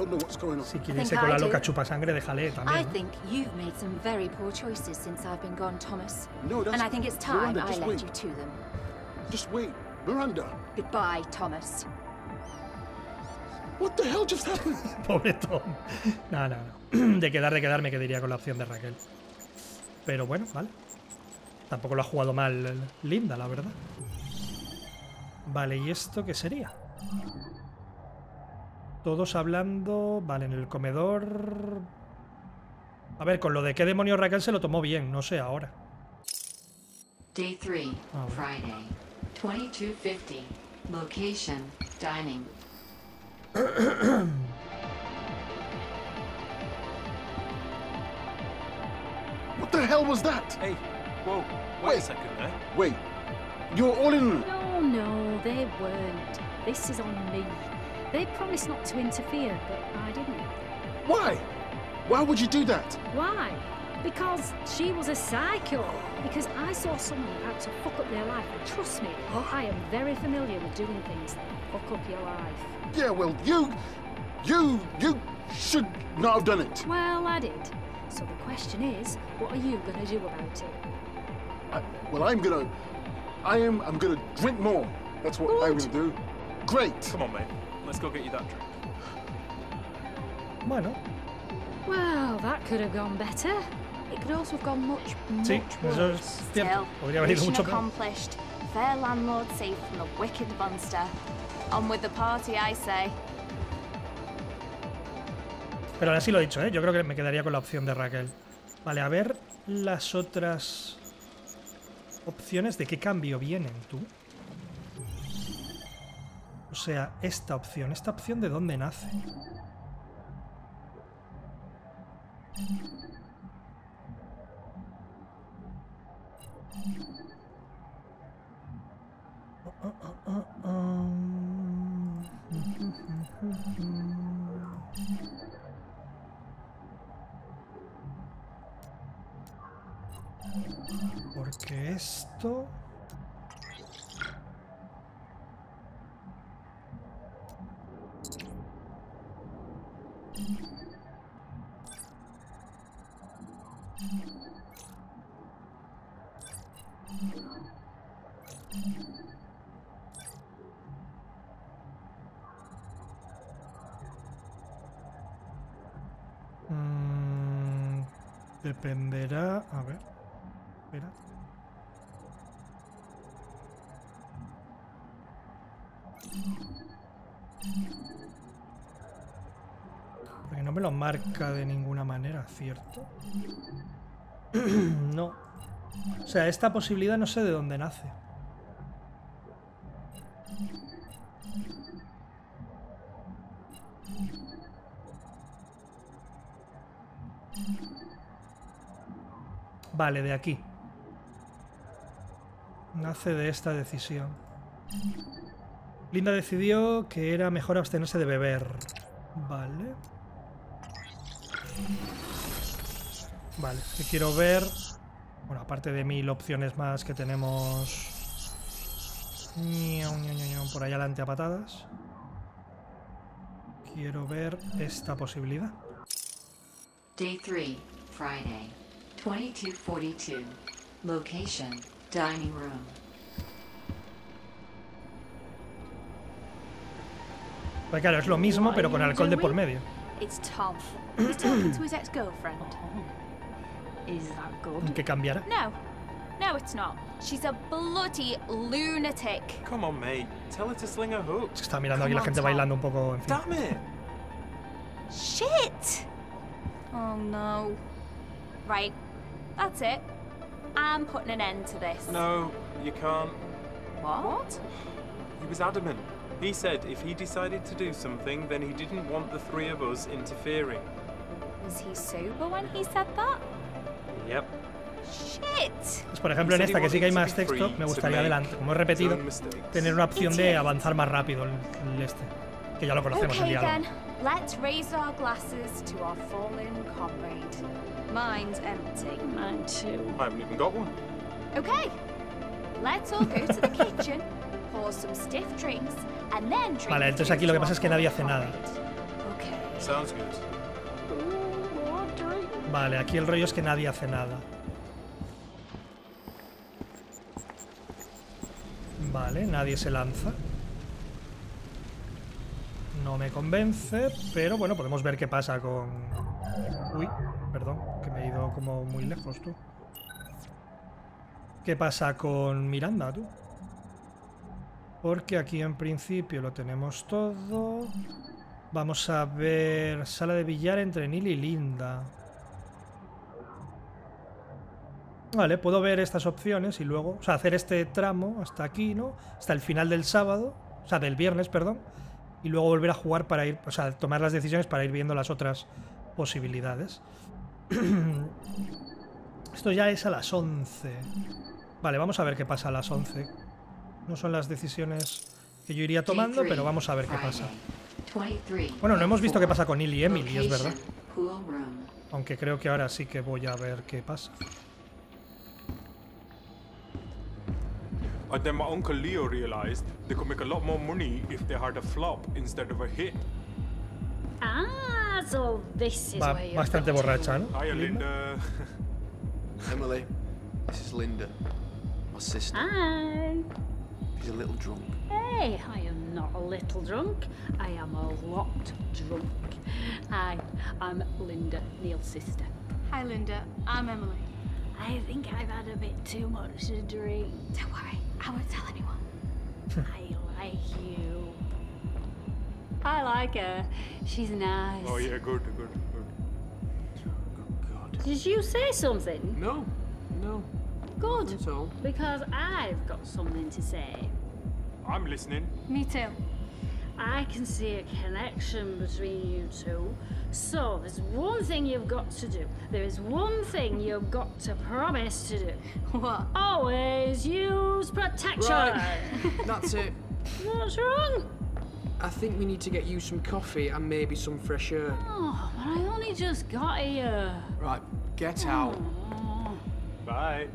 si queréis con la loca chupa sangre, déjale también, ¿eh? Pobre Tom. No, no, no. De quedar, de quedar me quedaría con la opción de Raquel. Pero bueno, vale. Tampoco lo ha jugado mal Linda, la verdad. Vale, ¿y esto qué sería? Todos hablando... Vale, en el comedor... A ver, con lo de qué demonio Raquel se lo tomó bien, no sé ahora. Day three, ah, bueno. Friday, twenty-two fifty, location, dining. What the hell was that? Hey, whoa, wait a second, eh? Wait. You're all in. No, no, they weren't. This is on me. They promised not to interfere, but I didn't. Why? Why would you do that? Why? Because she was a psycho. Because I saw someone who had to fuck up their life. And trust me, I am very familiar with doing things that fuck up your life. Yeah, well, you, you, you should not have done it. Well, I did. So the question is, what are you going to do about it? I, well, I'm going to... I am. I'm gonna drink more. That's what Good. I'm gonna do. Great. Come on, mate. Let's go get you that drink. Why not? Well, that could have gone better. It could also have gone much, sí, much worse. Still, mission accomplished. Fair landlord safe from the wicked monster. On with the party, I say. Pero ahora sí lo he dicho, ¿eh? Yo creo que me quedaría con la opción de Raquel. Vale, a ver las otras. Opciones de qué cambio vienen, tú. O sea, esta opción. ¿Esta opción de dónde nace? Porque esto... Mm, dependerá... A ver... Espera... Porque no me lo marca de ninguna manera, ¿cierto? No. O sea, esta posibilidad no sé de dónde nace. Vale, de aquí. Nace de esta decisión. Linda decidió que era mejor abstenerse de beber. Vale. Vale, que quiero ver... Bueno, aparte de mil opciones más que tenemos... Por ahí adelante a patadas. Quiero ver esta posibilidad. Day three, Friday, twenty-two forty-two. Location, dining room. Pues claro, es lo mismo, pero con alcohol de por medio. ¿Qué cambiará? No, no, it's not. She's a bloody lunatic. Come on, mate. Tell her to sling her hook. Se está mirando aquí la gente bailando un poco, en fin. Damn it. Shit. Oh no. Right. That's it. I'm putting an end to this. No, you can't. What? He was adamant. He said if he decided to do something, then he didn't want the three of us interfering. Was he sober when he said that? Yep. Shit. Pues por ejemplo en esta que sí que hay más texto, me gustaría adelante, como he repetido, tener una opción de avanzar más rápido el, el este, que ya lo conocemos el diálogo. Let's raise our glasses to our fallen comrade. Mine's empty. Mine too. I haven't even got one. Okay. Let's all go to the kitchen, pour some stiff drinks, and then drink. Vale, entonces aquí lo que pasa es que nadie hace nada. Okay. Sounds good. Vale, aquí el rollo es que nadie hace nada. Vale, nadie se lanza. No me convence, pero bueno, podemos ver qué pasa con... Uy, perdón, que me he ido como muy lejos, tú. ¿Qué pasa con Miranda, tú? Porque aquí en principio lo tenemos todo. Vamos a ver... Sala de billar entre Neil y Linda. Vale, puedo ver estas opciones y luego... O sea, hacer este tramo hasta aquí, ¿no? Hasta el final del sábado. O sea, del viernes, perdón. Y luego volver a jugar para ir... O sea, tomar las decisiones para ir viendo las otras posibilidades. Esto ya es a las once. Vale, vamos a ver qué pasa a las once. No son las decisiones que yo iría tomando, pero vamos a ver qué pasa. Bueno, no hemos visto qué pasa con Neil y Emily, es verdad. Aunque creo que ahora sí que voy a ver qué pasa. And then my uncle Leo realized they could make a lot more money if they had a flop instead of a hit. Ah, so this is where you're bastante borracha, ¿no? Hi, Linda. Emily, this is Linda, my sister. Hi. She's a little drunk. Hey, I am not a little drunk. I am a lot drunk. Hi, I'm Linda, Neil's sister. Hi, Linda. I'm Emily. I think I've had a bit too much to drink. Don't worry. I won't tell anyone. I like you. I like her. She's nice. Oh yeah, good, good, good. Oh, God. Did you say something? No, no. Good. Not at all. Because I've got something to say. I'm listening. Me too. I can see a connection between you two. So there's one thing you've got to do. There is one thing you've got to promise to do. What? Always use protection. Right. That's it. What's wrong? I think we need to get you some coffee and maybe some fresh air. Oh, but I only just got here. Right, get out. Oh. Bye.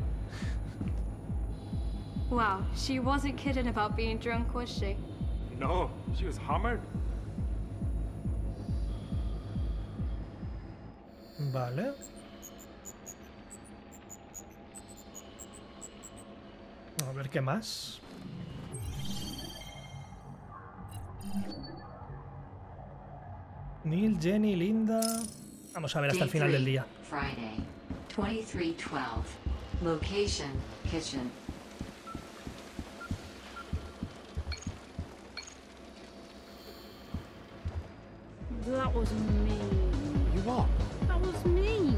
Wow, she wasn't kidding about being drunk, was she? No, she was hammered. Vale. A ver qué más. Neil, Jenny, Linda. Vamos a ver hasta el final del día. Friday, twenty-three twelve. Location, kitchen. That was me. You what? That was me.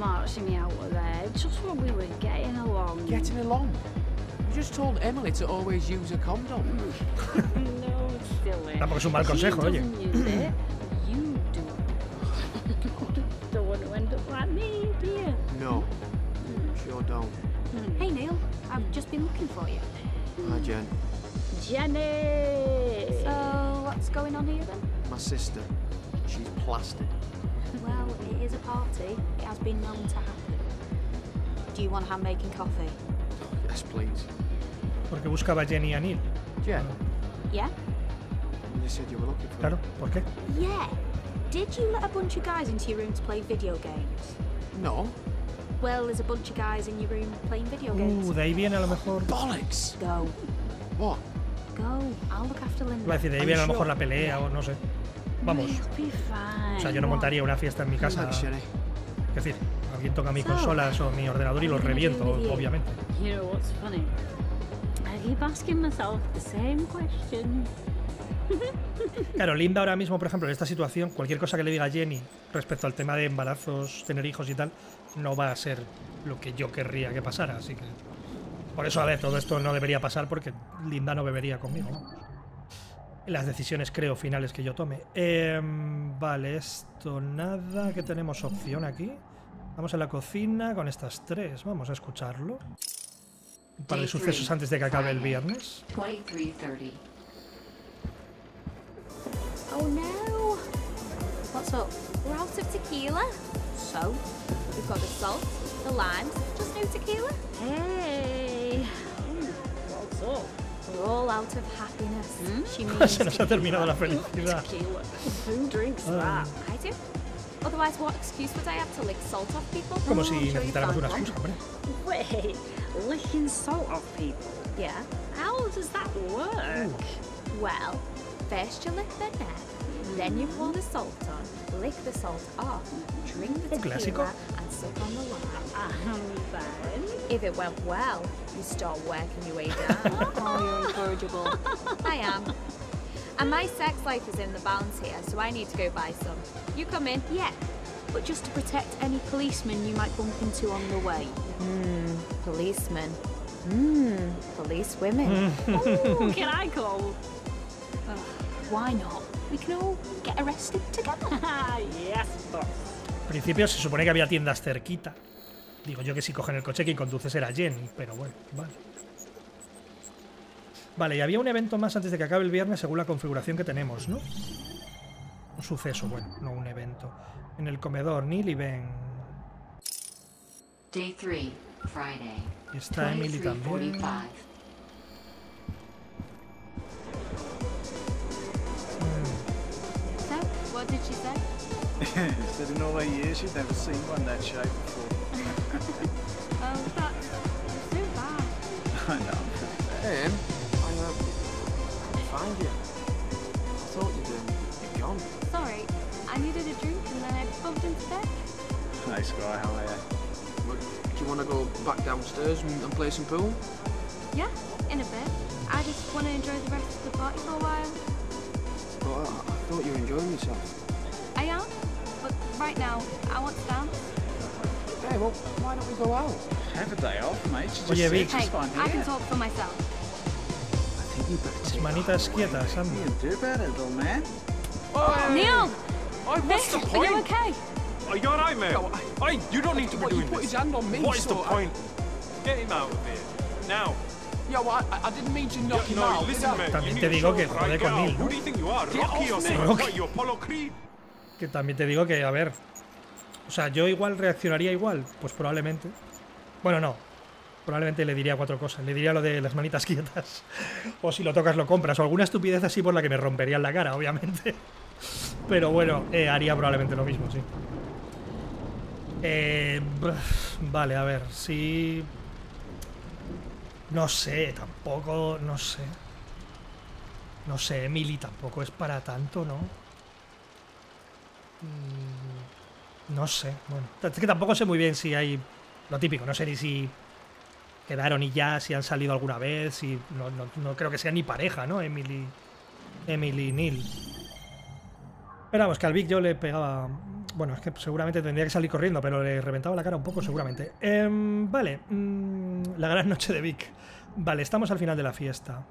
Marching me out of there, just when we were getting along. Getting along? You just told Emily to always use a condom. No, silly. Tampoco es un mal consejo, oye. You do. Don't want to end up like me, do you? No. Sure don't. Hey, Neil. I've just been looking for you. Hi, Jen. Jenny! So, what's going on here, then? My sister. She's plastic. Well, it is a party. It has been known to happen. Do you want hand-making coffee? Yes, please. Porque buscaba Jenny a Neil. Jen? Yeah? You said you were looking for her. Claro, ¿por qué? Yeah. Did you let a bunch of guys into your room to play video games? No. Well, there's a bunch of guys in your room playing video games. Uh, de ahí viene a lo mejor... Bollocks! Go. What? Go. I'll look after Linda. Va a decir, de ahí viene a lo mejor la pelea o no sé. Vamos. O sea, yo no montaría una fiesta en mi casa. Es decir, alguien toca mis consolas o mi ordenador y los reviento, obviamente. You know what's funny? I keep asking myself the same question. Claro, Linda ahora mismo, por ejemplo, en esta situación, cualquier cosa que le diga Jenny respecto al tema de embarazos, tener hijos y tal, no va a ser lo que yo querría que pasara, así que... Por eso, a ver, todo esto no debería pasar porque Linda no bebería conmigo. Las decisiones, creo, finales que yo tome. Eh, vale, esto nada. ¿Qué tenemos opción aquí? Vamos a la cocina con estas tres. Vamos a escucharlo. Un par de sucesos antes de que acabe el viernes. Oh, no. But we're out of tequila. So we've got the salt, the limes, just no tequila. Hey! Mm, what's up? We're all out of happiness. Mm? She means se nos ha terminado la felicidad. Tequila. Who drinks um. that? I do. Otherwise, what excuse would I have to lick salt off people? Como oh, si necesitáramos una excusa, hombre. Wait, licking salt off people? Yeah. How does that work? Ooh. Well, first you lick their neck, then you pour the salt on, lick the salt off, drink the tequila, and suck on the lime. And then, if it went well, you start working your way down. Oh, you're incorrigible. I am. And my sex life is in the balance here, so I need to go buy some. You come in? Yeah. But just to protect any policeman you might bump into on the way. Mmm, policemen. Mmm, police women. Oh, can I call? Uh, why not? We can all get arrested together. Yes, boss. Al principio se supone que había tiendas cerquita. Digo yo que si cogen el coche quien conduce será Jenny, pero bueno, vale. Vale, y había un evento más antes de que acabe el viernes según la configuración que tenemos, ¿no? Un suceso, bueno, no un evento. En el comedor, Neil y Ben. Day three, Friday. Está Emily también. What did she say? She said in all her years she'd never seen one that shape before. Oh, that's so bad. I know. Hey, Em. I, um, I find you. I thought you'd been um, gone. Sorry, I needed a drink and then I bumped into bed. Hey, Sky, how are you? What, do you want to go back downstairs and, and play some pool? Yeah, in a bit. I just want to enjoy the rest of the party for a while. Oh, I thought you were enjoying yourself. I am, but right now, I want to dance. Hey, well, why don't we go out? Have a day off, mate. Just Oye, Vic. Hey, I can talk for myself. I think you better take Manitas quietas, Sam. You do better, little man. Oh, Neil! Oh, what's Nick, the point? Are you okay? Are you alright, mate? No, I, you don't need to be doing this. Put his hand on me, what is the point? I... Get him out of here. Now. Yo, I, I didn't mean to knock him out. También te digo que jode con Neil, ¿no? Rocky. Que también te digo que, a ver, o sea, yo igual reaccionaría igual, pues probablemente. Bueno, no, probablemente le diría cuatro cosas. Le diría lo de las manitas quietas, o si lo tocas lo compras, o alguna estupidez así por la que me romperían la cara, obviamente. Pero bueno, eh, haría probablemente lo mismo, sí. Eh, vale, a ver, si... No sé, tampoco, no sé. No sé, Emily, tampoco es para tanto, ¿no? No sé, bueno. Es que tampoco sé muy bien si hay... Lo típico, no sé ni si quedaron y ya, si han salido alguna vez, si... No, no, no creo que sea ni pareja, ¿no? Emily... Emily y Neil. Esperamos que al Vic yo le pegaba... Bueno, es que seguramente tendría que salir corriendo, pero le reventaba la cara un poco, seguramente. Eh, vale. Mm, la gran noche de Vic. Vale, estamos al final de la fiesta.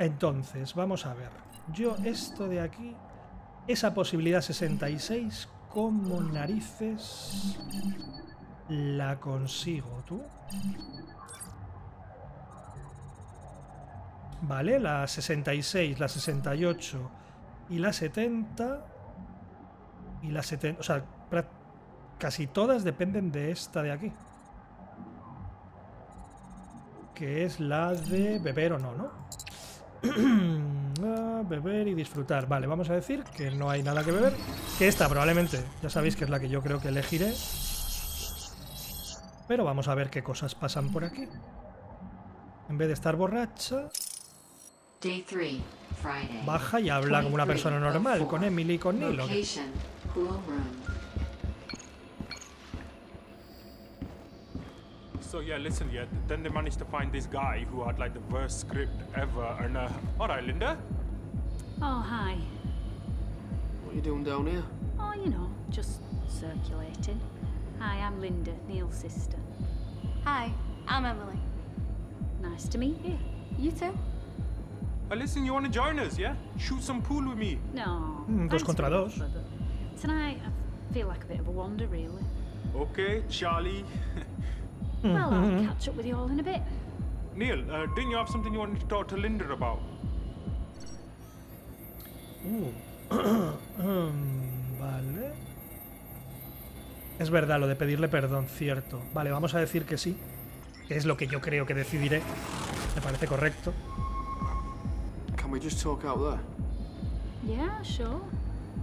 Entonces, vamos a ver. Yo esto de aquí... Esa posibilidad sesenta y seis, como narices... La consigo, ¿tú? Vale, la sesenta y seis, la sesenta y ocho y la setenta... Y las setenta, o sea, casi todas dependen de esta de aquí. Que es la de beber o no, ¿no? Ah, beber y disfrutar. Vale, vamos a decir que no hay nada que beber. Que esta probablemente, ya sabéis que es la que yo creo que elegiré. Pero vamos a ver qué cosas pasan por aquí. En vez de estar borracha... Baja y habla como una persona normal, con Emily y con Neil. So yeah, listen, yeah, then they managed to find this guy who had like the worst script ever, and uh, alright, Linda. Oh, hi. What are you doing down here? Oh, you know, just circulating. Hi, I'm Linda, Neil's sister. Hi, I'm Emily. Nice to meet you. You too? Uh, listen, you want to join us, yeah? Shoot some pool with me. No. Mm, dos contra dos. Tonight, I feel like a bit of a wander, really. Okay, Charlie. Well, I'll catch up with you all in a bit. Neil, uh, didn't you have something you wanted to talk to Linda about? Ooh. um, verdad lo de pedirle perdón, cierto. Vale, vamos a decir que sí, que es lo que yo creo que decidiré. Me parece correcto. Can we just talk out there? Yeah, sure.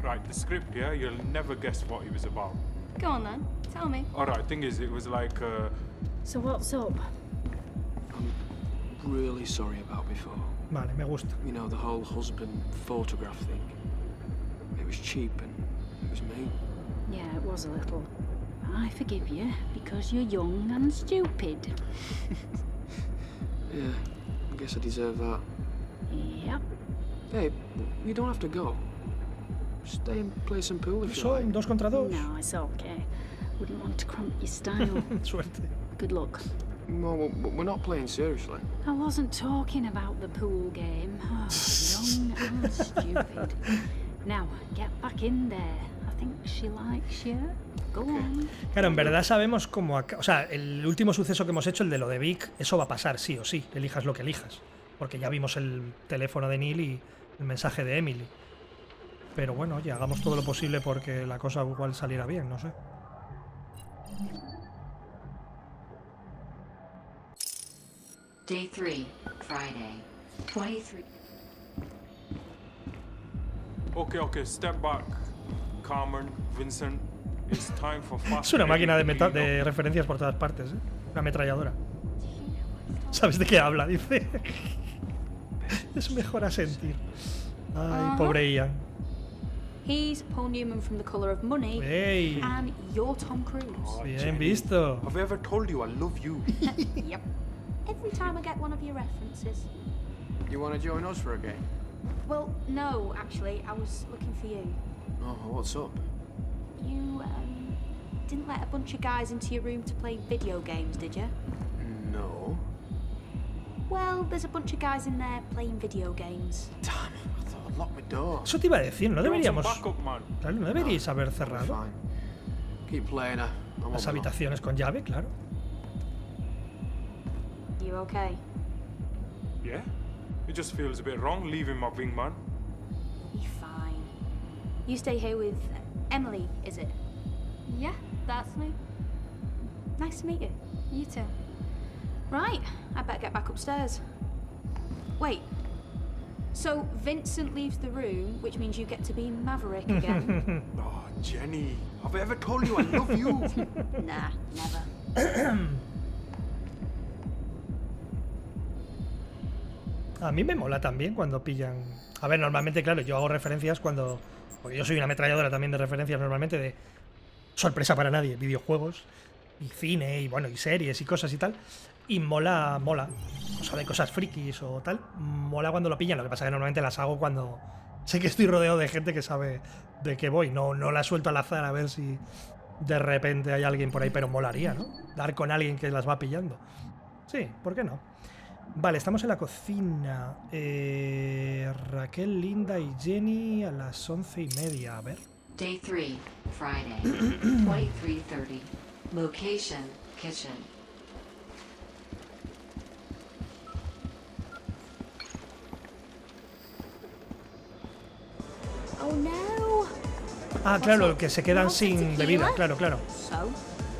Right, the script, yeah? You'll never guess what it was about. Go on then, tell me. Alright, thing is, it was like, uh... So what's up? I'm really sorry about before. Vale, me gusta. You know, the whole husband photograph thing. It was cheap and it was me. Yeah, it was a little. I forgive you, because you're young and stupid. Yeah, I guess I deserve that. Yep. Hey, you don't have to go. Stay and play some pool if you like. Dos contra dos. No, it's okay. Wouldn't want to crump your style. Suerte. Good luck. No, we're not playing seriously. I wasn't talking about the pool game. Oh, young and stupid. Now, get back in there. I think she likes you. Go on. Claro, en verdad sabemos cómo... Acá, o sea, el último suceso que hemos hecho, el de lo de Vic, eso va a pasar sí o sí. Elijas lo que elijas. Porque ya vimos el teléfono de Neil y el mensaje de Emily. Pero bueno, oye, hagamos todo lo posible porque la cosa igual saliera bien, no sé. Day three, Friday, twenty-three. Okay, okay, step back. Carmen, Vincent, it's time for fast. Es una máquina de, meta de referencias por todas partes, ¿eh? Una ametralladora. ¿Sabes de qué habla? Dice. Es mejor asentir. Ay, pobre Ian. He's Paul Newman from The Color of Money, hey. And you're Tom Cruise. Oh, bien visto. Have I ever told you I love you? Yep. Every time I get one of your references. You want to join us for a game? Well, no, actually, I was looking for you. Oh, what's up? You um, didn't let a bunch of guys into your room to play video games, did you? No. Well, there's a bunch of guys in there playing video games. Damn. Eso te iba a decir, no deberíamos. Claro, no deberíais haber cerrado las habitaciones con llave, claro. You okay? Yeah. It just feels a bit wrong leaving my wingman. You're fine. You stay here with Emily, is it? Yeah, that's me. Nice to meet you. You too. Right, I better get back upstairs. Wait. So Vincent leaves the room, which means you get to be Maverick again. Oh, Jenny, have I ever told you I love you? Nah, never. A mí me mola también cuando pillan. A ver, normalmente, claro, yo hago referencias cuando, porque yo soy una ametralladora también de referencias normalmente de sorpresa para nadie, videojuegos y cine y bueno y series y cosas y tal. Y mola, mola. O sea, de cosas frikis o tal. Mola cuando lo pillan. Lo que pasa es que normalmente las hago cuando sé que estoy rodeado de gente que sabe de qué voy. No, no las suelto al azar a ver si de repente hay alguien por ahí. Pero molaría, ¿no? Dar con alguien que las va pillando. Sí, ¿por qué no? Vale, estamos en la cocina. Eh, Raquel, Linda y Jenny a las once y media. A ver. Day three, Friday, twenty-three thirty. Location, kitchen. Ah, claro, que se quedan sin bebida, claro, claro.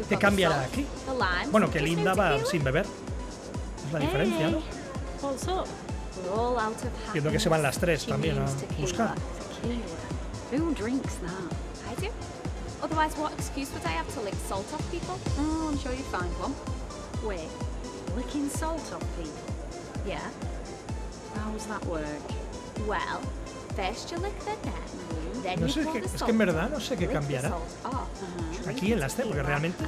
¿Qué cambiará aquí? Bueno, que Linda va sin beber. Es la diferencia, ¿no? Entiendo que se van las tres también a buscar. No sé, es que, es que en verdad no sé qué cambiará. Aquí en las C, porque realmente...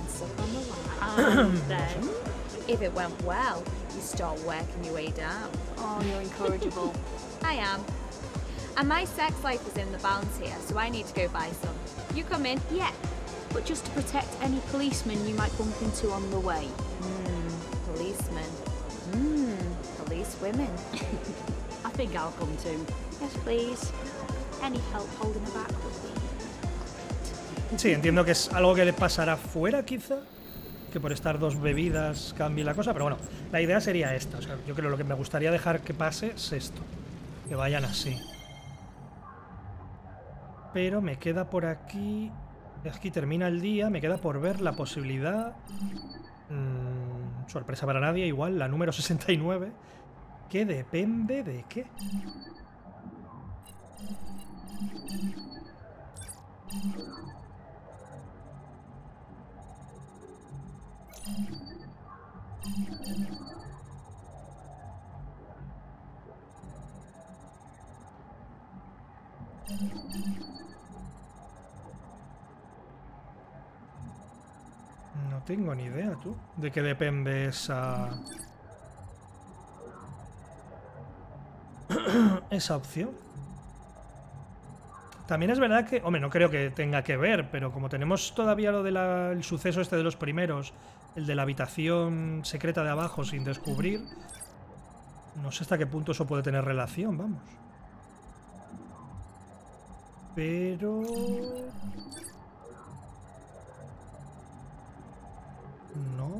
Sí, entiendo que es algo que le pasará fuera, quizá, que por estar dos bebidas cambie la cosa, pero bueno, la idea sería esta. O sea, yo creo que lo que me gustaría dejar que pase es esto, que vayan así. Pero me queda por aquí Es que termina el día, me queda por ver la posibilidad... Mmm, sorpresa para nadie, igual, la número sesenta y nueve. ¿Qué depende de qué? No tengo ni idea, tú, de qué depende esa... esa opción. También es verdad que... Hombre, no creo que tenga que ver, pero como tenemos todavía lo del suceso este de los primeros, el de la habitación secreta de abajo sin descubrir, no sé hasta qué punto eso puede tener relación, vamos. Pero... no.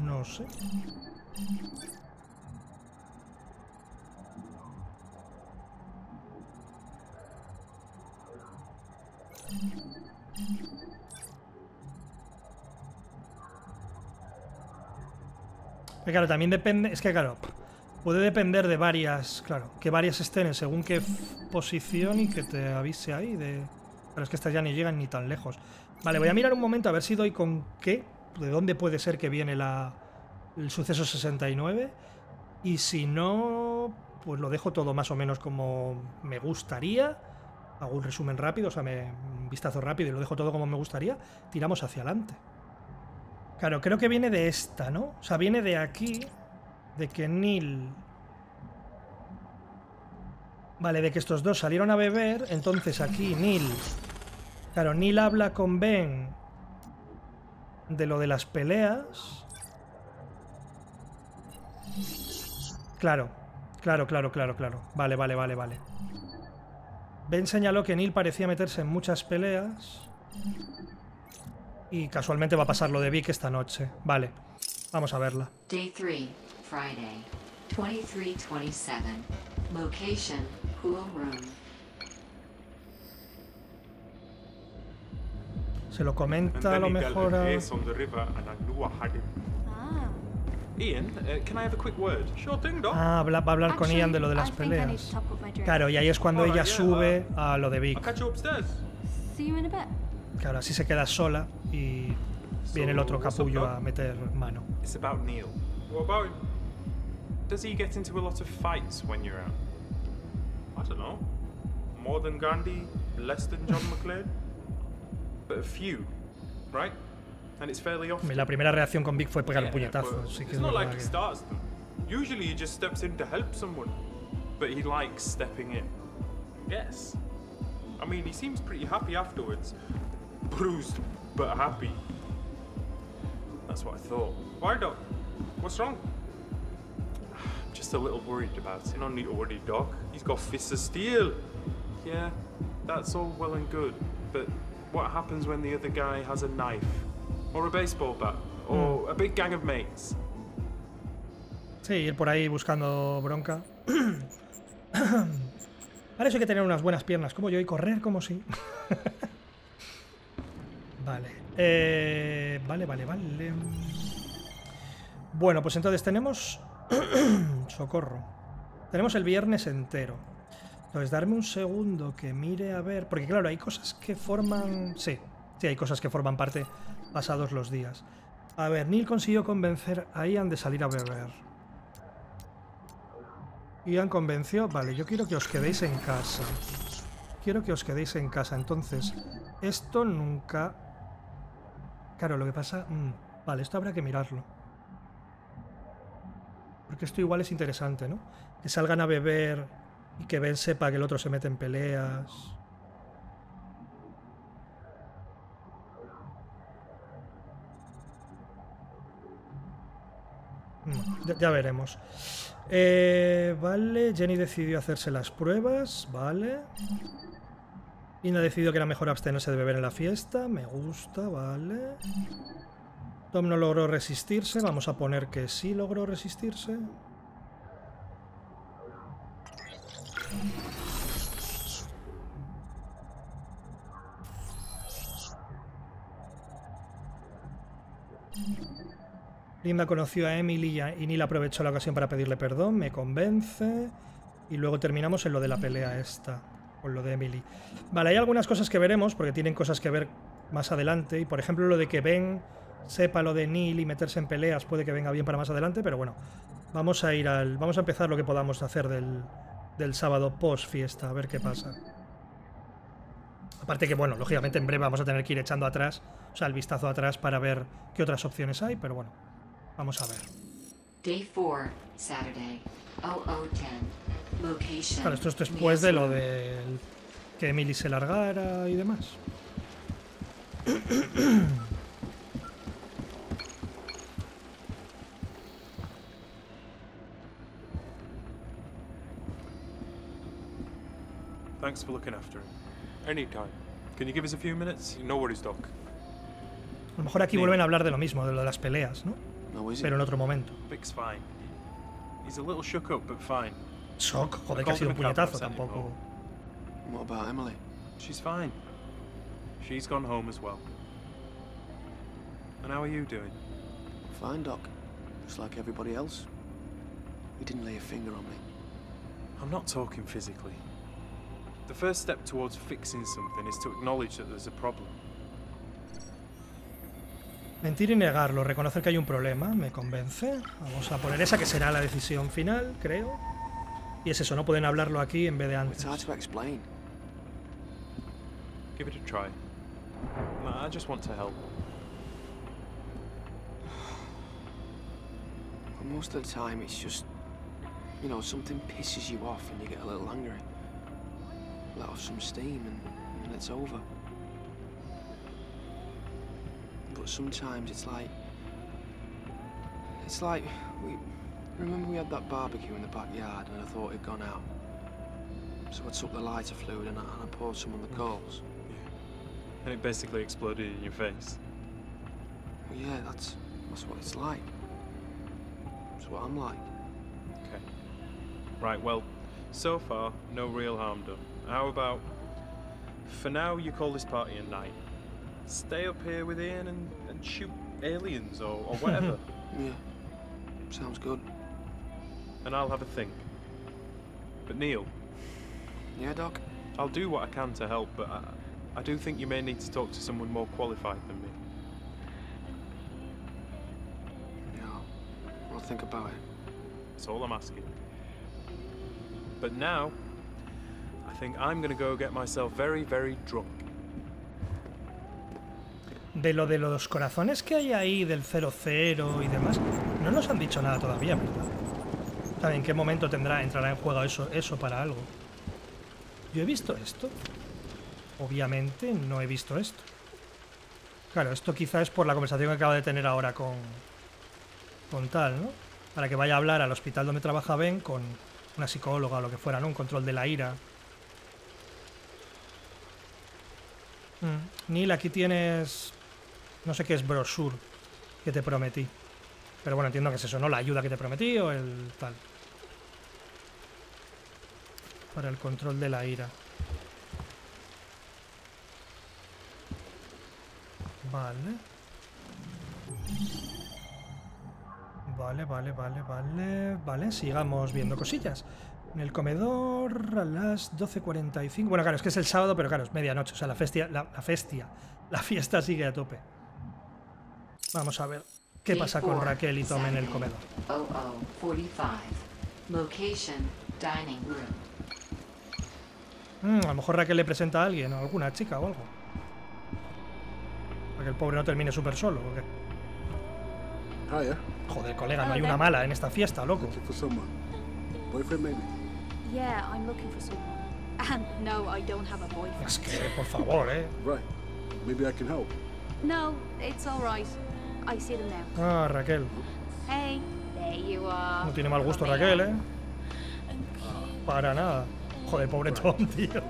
No sé. Pero claro, también depende... Es que claro... Puede depender de varias, claro, que varias estén en según qué posición y que te avise ahí de... Pero es que estas ya ni llegan ni tan lejos. Vale, voy a mirar un momento a ver si doy con qué, de dónde puede ser que viene la, el suceso sesenta y nueve. Y si no, pues lo dejo todo más o menos como me gustaría. Hago un resumen rápido, o sea, me, un vistazo rápido y lo dejo todo como me gustaría. Tiramos hacia adelante. Claro, creo que viene de esta, ¿no? O sea, viene de aquí... De que Neil... Vale, de que estos dos salieron a beber. Entonces aquí Neil... Claro, Neil habla con Ben de lo de las peleas. Claro, claro, claro, claro, claro. Vale, vale, vale, vale. Ben señaló que Neil parecía meterse en muchas peleas. Y casualmente va a pasar lo de Vic esta noche. Vale, vamos a verla. Day three. Friday, twenty-three twenty-seven. Location, pool room. Se lo comenta a lo mejor a... Ian, can I have a quick word? Sure thing, Doc. Ah, habla, va a hablar con Ian de lo de las peleas. Claro, y ahí es cuando ella sube a lo de Vic. Claro, así se queda sola y viene el otro capullo a meter mano. It's about Neil. What about him? Does he get into a lot of fights when you're out? I don't know. More than Gandhi, less than John McClane, but a few, right? And it's fairly often. La primera reacción con Vic fue pegar el puñetazo. Sí, que it's not like he starts them. Usually he just steps in to help someone, but he likes stepping in. Yes. I mean, he seems pretty happy afterwards. Bruised, but happy. That's what I thought. Why not? What's wrong? I'm just a little worried about it. No need to worry, Doc. He's got fists of steel. Yeah, that's all well and good. But what happens when the other guy has a knife? Or a baseball bat? Or a big gang of mates? Sí, ir por ahí buscando bronca. Para eso hay que tener unas buenas piernas como yo y correr como sí. Vale. Eh, vale, vale, vale. Bueno, pues entonces tenemos... Socorro. Tenemos el viernes entero. Entonces, darme un segundo que mire a ver... Porque claro, hay cosas que forman... Sí, sí, hay cosas que forman parte pasados los días. A ver, Neil consiguió convencer a Ian de salir a beber. Ian convenció... Vale, yo quiero que os quedéis en casa. Quiero que os quedéis en casa. Entonces, esto nunca... Claro, lo que pasa... Mm, vale, esto habrá que mirarlo. Porque esto igual es interesante, ¿no? Que salgan a beber y que Ben sepa que el otro se mete en peleas. No, ya, ya veremos. Eh, vale, Jenny decidió hacerse las pruebas, vale. Ina decidió que era mejor abstenerse de beber en la fiesta, me gusta, vale. Tom no logró resistirse, vamos a poner que sí logró resistirse. Linda conoció a Emily y Neil aprovechó la ocasión para pedirle perdón, me convence. Y luego terminamos en lo de la pelea esta, con lo de Emily. Vale, hay algunas cosas que veremos, porque tienen cosas que ver más adelante. Y por ejemplo, lo de que Ben sepa lo de Neil y meterse en peleas puede que venga bien para más adelante, pero bueno. Vamos a ir al. Vamos a empezar lo que podamos hacer del, del sábado post fiesta, a ver qué pasa. Aparte que, bueno, lógicamente en breve vamos a tener que ir echando atrás, o sea, el vistazo atrás para ver qué otras opciones hay, pero bueno. Vamos a ver. Claro, esto es después de lo de que Emily se largara y demás. Thanks for looking after him. Anytime. Can you give us a few minutes? No worries, Doc. A lo mejor aquí vuelven a hablar de lo mismo, de lo de las peleas, ¿no? Pero en otro momento. Shock, joder, que ha sido un puñetazo tampoco. Mentir y negarlo, reconocer que hay un problema, me convence. Vamos a poner esa que será la decisión final, creo. Y es eso, no pueden hablarlo aquí en vez de antes. But sometimes it's like, it's like, we, remember we had that barbecue in the backyard and I thought it'd gone out. So I took the lighter fluid and I, and I poured some on the coals. Yeah. And it basically exploded in your face. Well, yeah, that's, that's what it's like. That's what I'm like. Okay. Right, well, so far, no real harm done. How about, for now, you call this party a night. Stay up here with Ian and, and shoot aliens or, or whatever. Yeah, sounds good. And I'll have a think. But Neil. Yeah, Doc? I'll do what I can to help, but I, I do think you may need to talk to someone more qualified than me. Yeah, I'll think about it. That's all I'm asking. But now, I think I'm going to go get myself very, very drunk. De lo de los corazones que hay ahí, del cero cero y demás, no nos han dicho nada todavía, ¿verdad? O sea, ¿en qué momento tendrá, entrará en juego eso, eso para algo? ¿Yo he visto esto? Obviamente no he visto esto. Claro, esto quizás es por la conversación que acabo de tener ahora con, con tal, ¿no? Para que vaya a hablar al hospital donde trabaja Ben con una psicóloga o lo que fuera, ¿no? Un control de la ira. Mm. Neil, aquí tienes... No sé qué es brochure que te prometí. Pero bueno, entiendo que es eso, ¿no? La ayuda que te prometí o el tal. Para el control de la ira. Vale. Vale, vale, vale, vale. Vale, sigamos viendo cosillas. En el comedor a las doce cuarenta y cinco. Bueno, claro, es que es el sábado, pero claro, es medianoche. O sea, la festia, la, la festia, la fiesta sigue a tope. Vamos a ver qué pasa con Raquel y Tom en el comedor. Mm, a lo mejor Raquel le presenta a alguien, o alguna chica o algo. Para que el pobre no termine súper solo, ¿o qué? Joder, colega, no hay una mala en esta fiesta, loco. Yeah, I'm looking for someone. And no, I don't have a boyfriend. Es que, por favor, eh. Right. Maybe I can help. No, it's all right. I see them now. Ah, Raquel. Hey, there you are. No tiene mal gusto Raquel, eh. Para nada. Joder, pobre Tom, tío.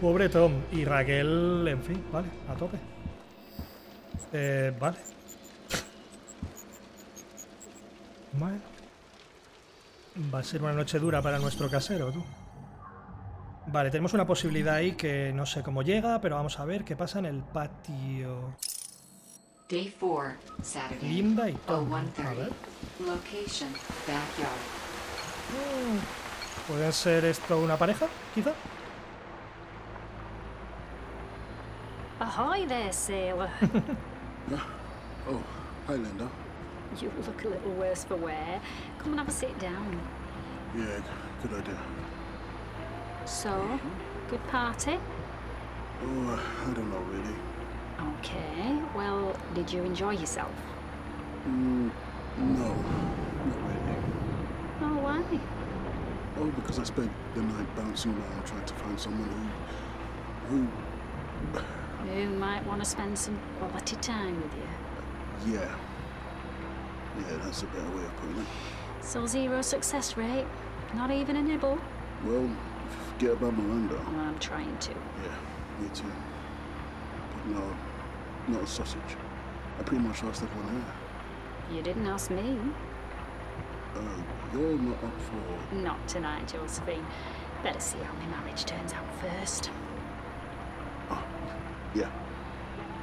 Pobre Tom. Y Raquel, en fin, vale, a tope. Eh, vale. Bueno. Va a ser una noche dura para nuestro casero, tú. Vale, tenemos una posibilidad ahí que no sé cómo llega, pero vamos a ver qué pasa en el patio. Day four, Saturday. Linda y Tom. A ver. Location, backyard. ¿Pueden ser esto una pareja, quizá? Ahoy there, sailor. Oh, hi, Linda. You look a little worse for wear. Come and have a sit down. Yeah, good idea. So, good party? Oh, I don't know, really. Okay, well, did you enjoy yourself? Mm, no, not really. Oh, why? Oh, because I spent the night bouncing around trying to find someone who... who... Who might want to spend some quality time with you. Yeah. Yeah, that's a better way of putting it. So zero success rate? Not even a nibble? Well, forget about Miranda. No, I'm trying to. Yeah, me too. But no, not a sausage. I pretty much asked that one here. You didn't ask me. Uh, you're not up for... Not tonight, Josephine. Better see how my marriage turns out first. Yeah.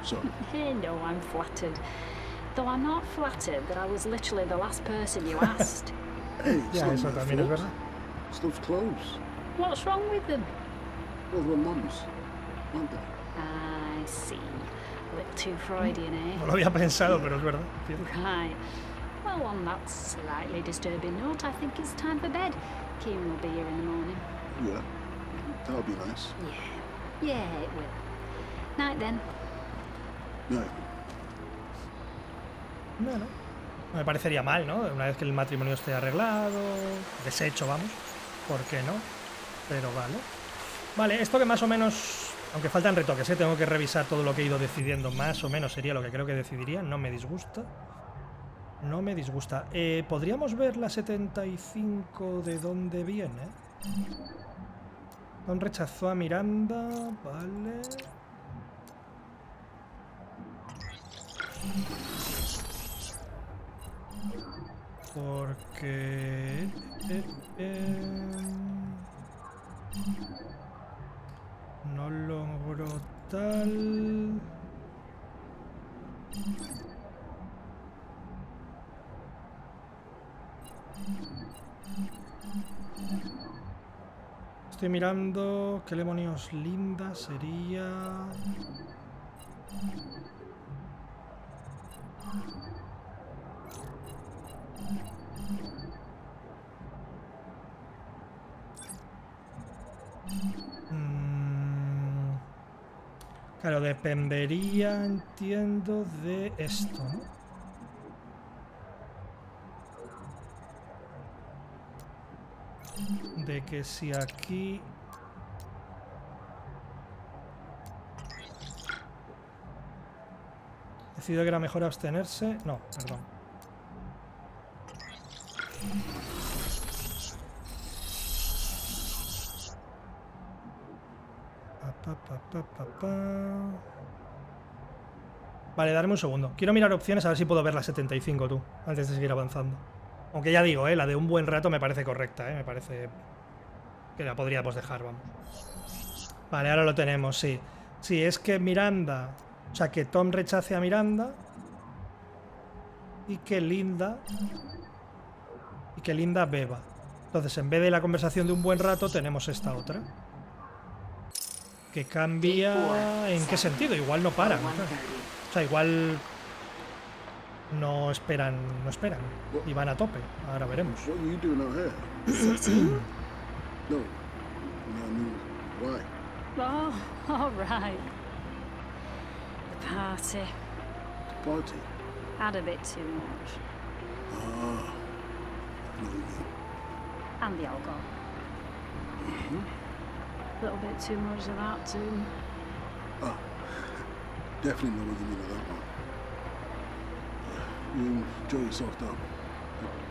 So. Hey, no, I'm flattered. Though I'm not flattered that I was literally the last person you asked. Hey, it's yeah, not my fault. Stuff's clothes. What's wrong with them? Well, they're mums, aren't they? I see. A little too Freudian, eh? No lo había pensado, pero es verdad. Right. Well, on that slightly disturbing note, I think it's time for bed. Kieran will be here in the morning. Yeah. That'll be nice. Yeah. Yeah, it will. Night then. Night. No, no. No me parecería mal, ¿no? Una vez que el matrimonio esté arreglado, deshecho, vamos. ¿Por qué no? Pero vale. Vale, esto que más o menos... Aunque faltan retoques, ¿eh? Tengo que revisar todo lo que he ido decidiendo. Más o menos sería lo que creo que decidiría. No me disgusta. No me disgusta. Eh, ¿podríamos ver la setenta y cinco de dónde viene? Don rechazó a Miranda. Vale... Porque... Eh, eh, no logró tal... Estoy mirando qué demonios linda sería... Claro, dependería, entiendo, de esto, ¿no? De que si aquí... Decido que era mejor abstenerse... No, perdón. Pa, pa, pa, pa, pa. Vale, darme un segundo. Quiero mirar opciones a ver si puedo ver la setenta y cinco, tú, antes de seguir avanzando. Aunque ya digo, eh, la de un buen rato me parece correcta, eh, me parece que la podríamos dejar, vamos. Vale, ahora lo tenemos, sí. Sí, es que Miranda, o sea, que Tom rechace a Miranda y que Linda y que Linda beba. Entonces, en vez de la conversación de un buen rato, tenemos esta otra. Que cambia... ¿En qué sentido? Igual no paran. Claro. O sea, igual... No esperan, no esperan. Y van a tope. Ahora veremos. Oh, all right. The party. The party? Had a bit too much. Ah. And the alcohol. Mm-hmm. A little bit too much of that too. Oh, definitely know what you mean by that one. You enjoy yourself though,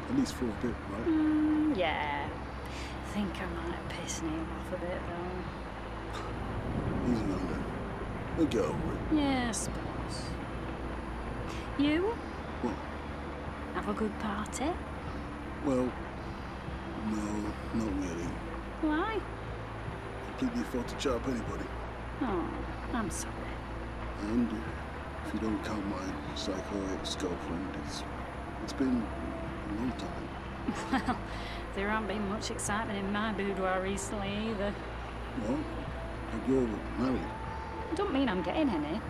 at least for a bit, right? Mm, yeah, I think I might have pissed Neil off a bit though. Easy on that. We'll get over it. Yeah, I suppose. You? What? Have a good party? Well, no, not really. Why? I can't afford to chop anybody. Oh, I'm sorry. And if you don't count my psycho ex-girlfriend, it's, it's been a long time. Well, there hasn't been much excitement in my boudoir recently either. What? But you're married. I don't mean I'm getting any.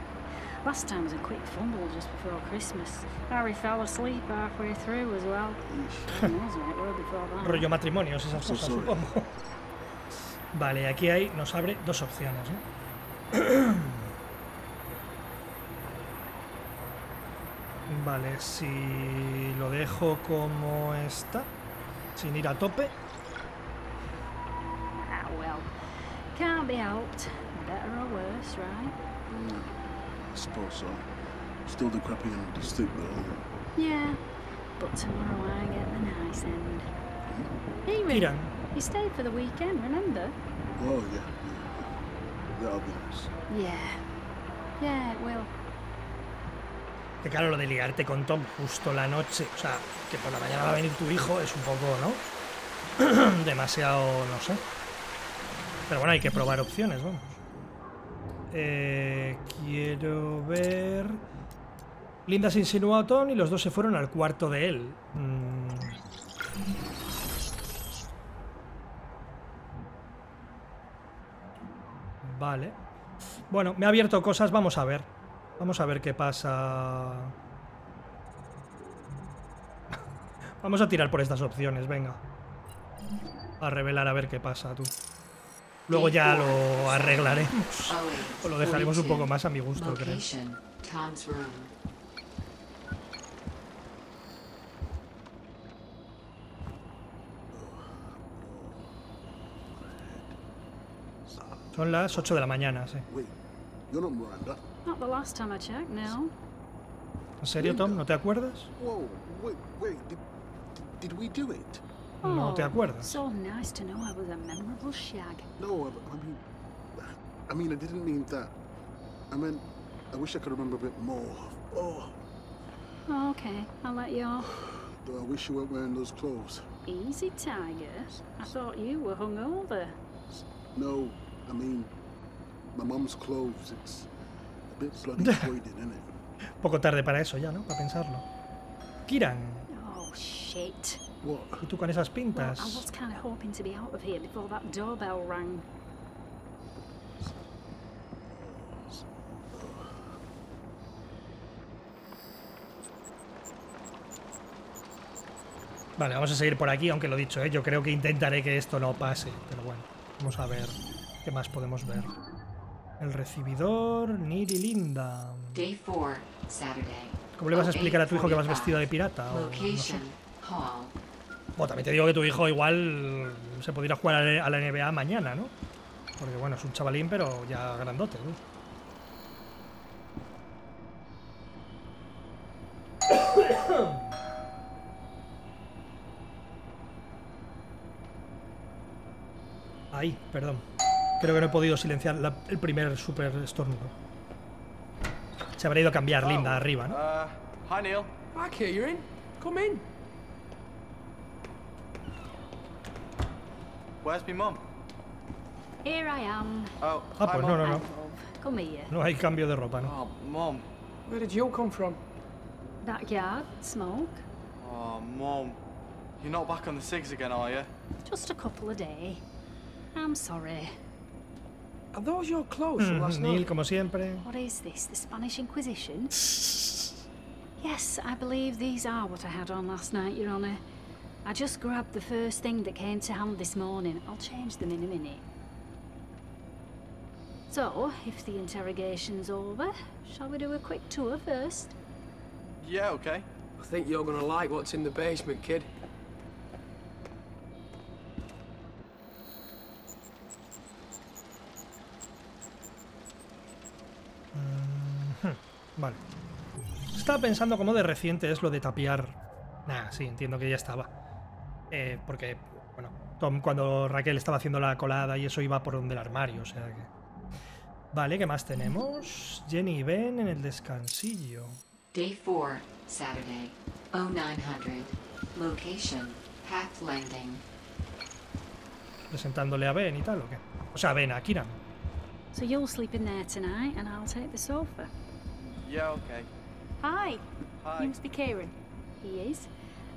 Last time was a quick fumble just before Christmas. Harry fell asleep halfway through as well. Rollo matrimonios, esas cosas, supongo. Vale, aquí hay, nos abre dos opciones, ¿eh? Vale, si lo dejo como está, sin ir a tope. Ah, well, can't be helped. Better or worse, right? Mm, I suppose so. Still the crappy end of the stick, though. Yeah, but tomorrow I get the nice end. Hey, Rick, you stayed for the weekend, remember? Oh, yeah. That'll be nice. Yeah. Yeah, it will. Que claro, lo de liarte con Tom justo la noche, o sea, que por la mañana va a venir tu hijo, es un poco, ¿no? Demasiado, no sé. Pero bueno, hay que probar opciones, vamos. Eh, quiero ver... Linda se insinuó a Tom y los dos se fueron al cuarto de él. Mm. Vale. Bueno, me ha abierto cosas, vamos a ver. Vamos a ver qué pasa. Vamos a tirar por estas opciones, venga. A revelar a ver qué pasa, tú. Luego ya lo arreglaremos. O lo dejaremos un poco más a mi gusto, creo. Son las ocho de la mañana, sí. Not the last time I checked, no. ¿En serio, Tom? ¿No te acuerdas? Whoa, wait, wait. Did, did we do it? Oh, no te acuerdas. So nice to know I was a memorable shag. No, I, I mean, I mean, I didn't mean that. I meant, I wish I could remember a bit more. Oh. Oh, okay, I'll let you off. Though I wish you weren't wearing those clothes. Easy, Tiger. I thought you were hungover. No, I mean, my mum's clothes. It's. Poco tarde para eso ya, ¿no? Para pensarlo. Kiran. Oh, shit. ¿Y tú con esas pintas? Vale, vamos a seguir por aquí, aunque lo dicho, ¿eh? Yo creo que intentaré que esto no pase, pero bueno, vamos a ver qué más podemos ver. El recibidor, Niri Linda. ¿Cómo le vas a explicar a tu hijo que vas vestida de pirata? O, no sé. Bueno, también te digo que tu hijo igual se podría jugar a la N B A mañana, ¿no? Porque bueno, es un chavalín, pero ya grandote, ¿no? Ahí, perdón. Creo que no he podido silenciar la, el primer super estornudo. Se habrá ido a cambiar, oh, Linda, arriba, ¿no? Uh, hi, Neil. Hi, Kieran. Come in. Where's my mum? Here I am. Oh, ah, pues hi, no, no, no. Come here. No hay cambio de ropa, ¿no? Oh, mum. Where did you come from? Backyard, smoke. Oh, mum. You're not back on the cigs again, are you? Just a couple a day. I'm sorry. Are those your clothes from last night? Neil, como siempre. What is this? The Spanish Inquisition? Yes, I believe these are what I had on last night, Your Honor. I just grabbed the first thing that came to hand this morning. I'll change them in a minute. So, if the interrogation's over, shall we do a quick tour first? Yeah, okay. I think you're gonna like what's in the basement, kid. Vale. Estaba pensando cómo de reciente es lo de tapiar. Nah, sí, entiendo que ya estaba. Eh, porque, bueno, Tom cuando Raquel estaba haciendo la colada y eso iba por donde el armario, o sea que... Vale, ¿qué más tenemos? Jenny y Ben en el descansillo. Day four, Saturday, oh nine hundred. Location, Path Landing. Presentándole a Ben y tal, ¿o qué? O sea, Ben, a Kiran. So you'll sleep in there tonight and I'll take the sofa. Yeah, okay. Hi. Hi. He must be Kieran. He is.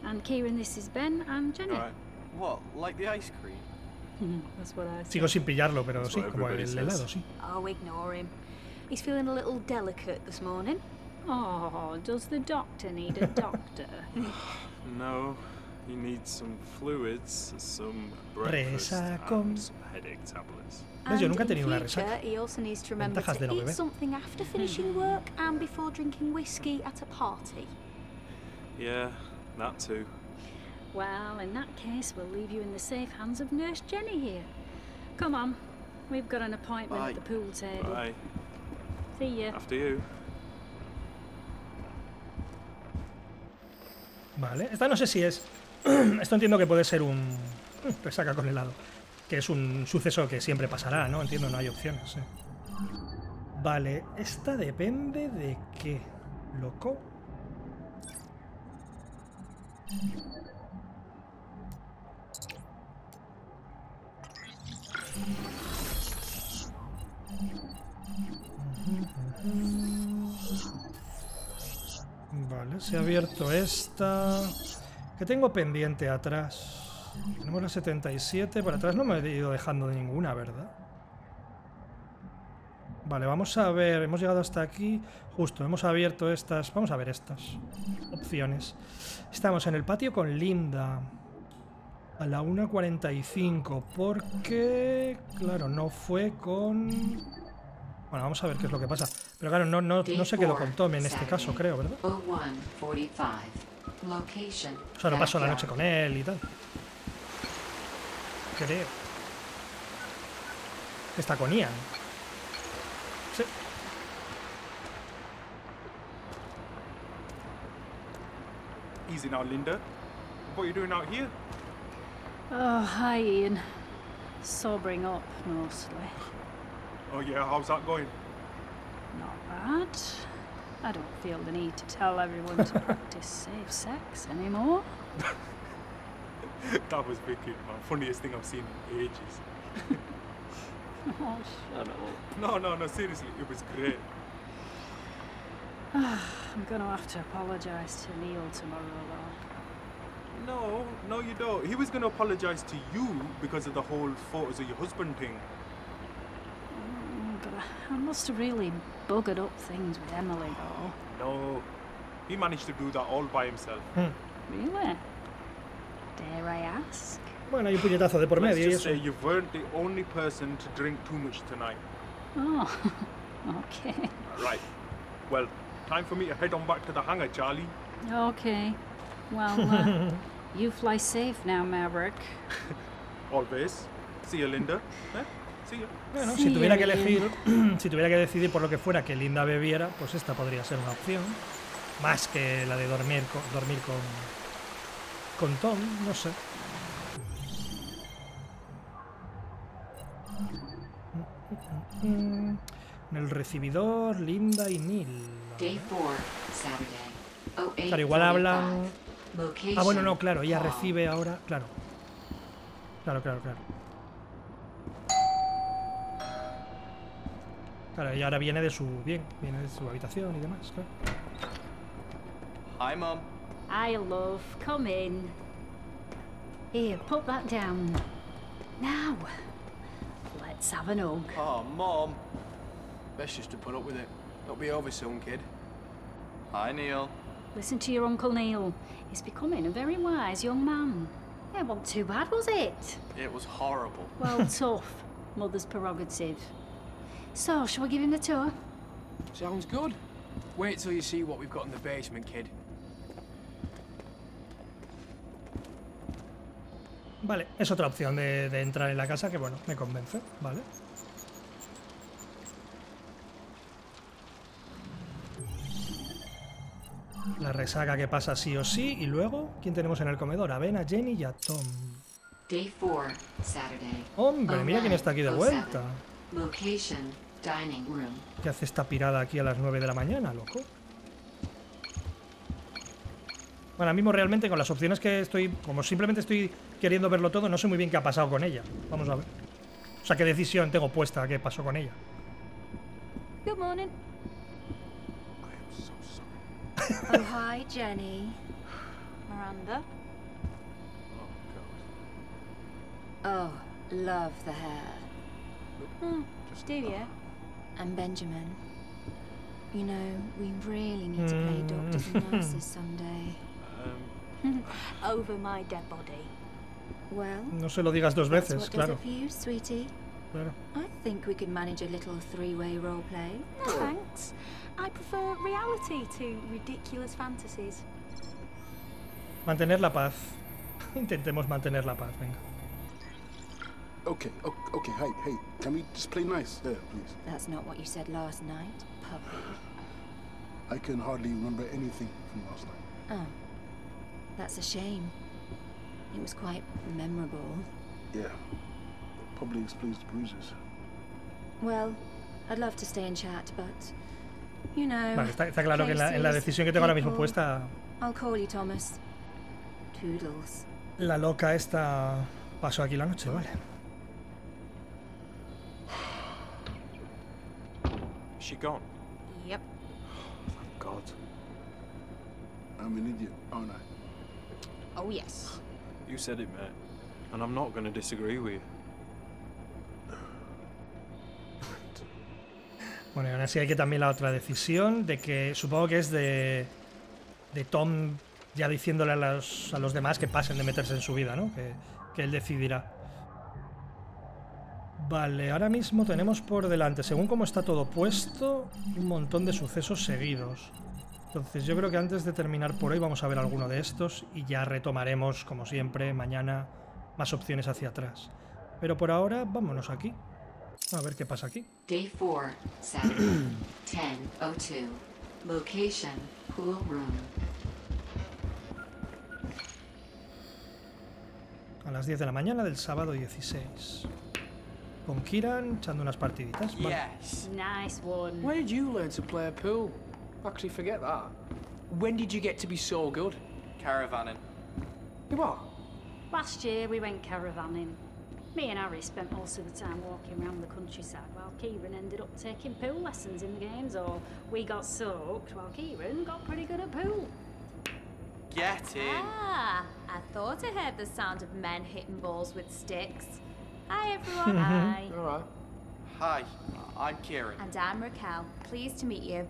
And Kieran, this is Ben and Jenny. All right. What? Like the ice cream? That's what I said. Sigo sin pillarlo, pero sí, como el helado, sí. Oh, ignore him. He's feeling a little delicate this morning. Oh, does the doctor need a doctor? No, he needs some fluids, some breakfast, and some headache tablets. And in future, he also needs to remember to eat something after finishing work and before drinking whiskey at a party. Yeah, that too. Well, in that case, we'll leave you in the safe hands of Nurse Jenny here. Come on, we've got an appointment Bye. At the pool table. Bye. See ya. After you. Vale, esta no sé si es... Esto entiendo que puede ser un... Resaca con helado. Que es un suceso que siempre pasará, ¿no? Entiendo, no hay opciones. ¿Eh? Vale, esta depende de qué, loco. Vale, se ha abierto esta. ¿Qué tengo pendiente atrás? Tenemos la setenta y siete. Por atrás no me he ido dejando de ninguna, ¿verdad? Vale, vamos a ver. Hemos llegado hasta aquí. Justo, hemos abierto estas. Vamos a ver estas opciones. Estamos en el patio con Linda. A la una cuarenta y cinco. Porque... Claro, no fue con... Bueno, vamos a ver qué es lo que pasa. Pero claro, no, no, no se quedó con Tom en este caso, creo, ¿verdad? O sea, no pasó la noche con él y tal. Creo. Está con Ian. Sí. Easy now, Linda. What are you doing out here? Oh, hi, Ian. Sobering up, mostly. Oh yeah, how's that going? Not bad. I don't feel the need to tell everyone to practice safe sex anymore. That was wicked, man. Funniest thing I've seen in ages. Oh, shut up. No, no, no, seriously, it was great. I'm going to have to apologise to Neil tomorrow, though. No, no you don't. He was going to apologise to you because of the whole photos of your husband thing. I must have really buggered up things with Emily, though. No, he managed to do that all by himself. Hmm. Really? Dare I ask? Bueno, hay un puñetazo de por medio. Let's just say you weren't the only person to drink too much tonight. Oh, okay. Right. Well, time for me to head on back to the hangar, Charlie. Okay. Well, uh, you fly safe now, Maverick. Always. See you, Linda. Eh? Sí. Bueno, sí, si tuviera que elegir, si tuviera que decidir por lo que fuera que Linda bebiera, pues esta podría ser una opción. Más que la de dormir con, dormir con, con Tom, no sé. En el recibidor, Linda y Neil. Claro, igual hablan... Ah, bueno, no, claro, ella recibe ahora... Claro, claro, claro, claro. Claro, y ahora viene de su bien, viene de su habitación y demás, claro. Hi, Mom. Hi, love. Come in. Here, put that down. Now, let's have an hug. Oh, Mom. Best just to put up with it. It'll be over soon, kid. Hi, Neil. Listen to your Uncle Neil. He's becoming a very wise young man. It wasn't too bad, was it? It was horrible. Well, tough. Mother's prerogative. So, shall we give him the tour? Sounds good. Wait till you see what we've got in the basement, kid. Vale, es otra opción de, de entrar en la casa que, bueno, me convence, ¿vale? La resaca que pasa sí o sí, y luego, ¿quién tenemos en el comedor? A Ben, a Jenny y a Tom. Day four, Saturday. Hombre, mira quién está aquí de vuelta. Location, dining room. ¿Qué hace esta pirada aquí a las nueve de la mañana, loco? Bueno, ahora mismo realmente con las opciones que estoy... Como simplemente estoy queriendo verlo todo, no sé muy bien qué ha pasado con ella. Vamos a ver. O sea, qué decisión tengo puesta, qué pasó con ella. Good morning. I am so sorry. Oh, hi, Jenny. Miranda. Oh, God. Oh, love the hair. Hmm, Stevia. And Benjamin. You know, we really need to play doctors and nurses someday. Um, Over my dead body. Well, no se lo digas dos veces, claro. You, claro. I think we could manage a little three-way role play. No, thanks. I prefer reality to ridiculous fantasies. Mantener la paz. Intentemos mantener la paz, venga. Okay, okay, hey, hey, can we just play nice there, please? That's not what you said last night, puppy. I can hardly remember anything from last night. Oh, that's a shame. It was quite memorable. Yeah, probably explains the bruises. Well, I'd love to stay and chat, but you know. Vale, está, está claro que en la, en la decisión que tengo ahora mismo puesta. I'll call you Thomas. Toodles. La loca esta pasó aquí la noche, vale. She gone? Yep. Oh, thank God. I'm an idiot, aren't I? Oh, yes. You said it, mate. And I'm not going to disagree with you. Bueno, y ahora sí hay que también la otra decisión de que supongo que es de, de Tom ya diciéndole a los, a los demás que pasen de meterse en su vida, ¿no? Que, que él decidirá. Vale, ahora mismo tenemos por delante, según cómo está todo puesto, un montón de sucesos seguidos. Entonces yo creo que antes de terminar por hoy vamos a ver alguno de estos y ya retomaremos, como siempre, mañana más opciones hacia atrás. Pero por ahora, vámonos aquí. A ver qué pasa aquí. Day four, Saturday, ten oh two. Location, pool room. A las diez de la mañana del sábado dieciséis. Con Kiran echando unas partiditas. Yes. Nice one. Where did you learn to play pool? I actually forget that. When did you get to be so good? Caravanning. You what? Last year we went caravanning. Me and Harry spent most of the time walking around the countryside while Kieran ended up taking pool lessons in the games, or we got soaked while Kieran got pretty good at pool. Get in. Ah, I thought I heard the sound of men hitting balls with sticks. Hi everyone, hi. All right. Hi, I'm Kieran. And I'm Raquel. Pleased to meet you.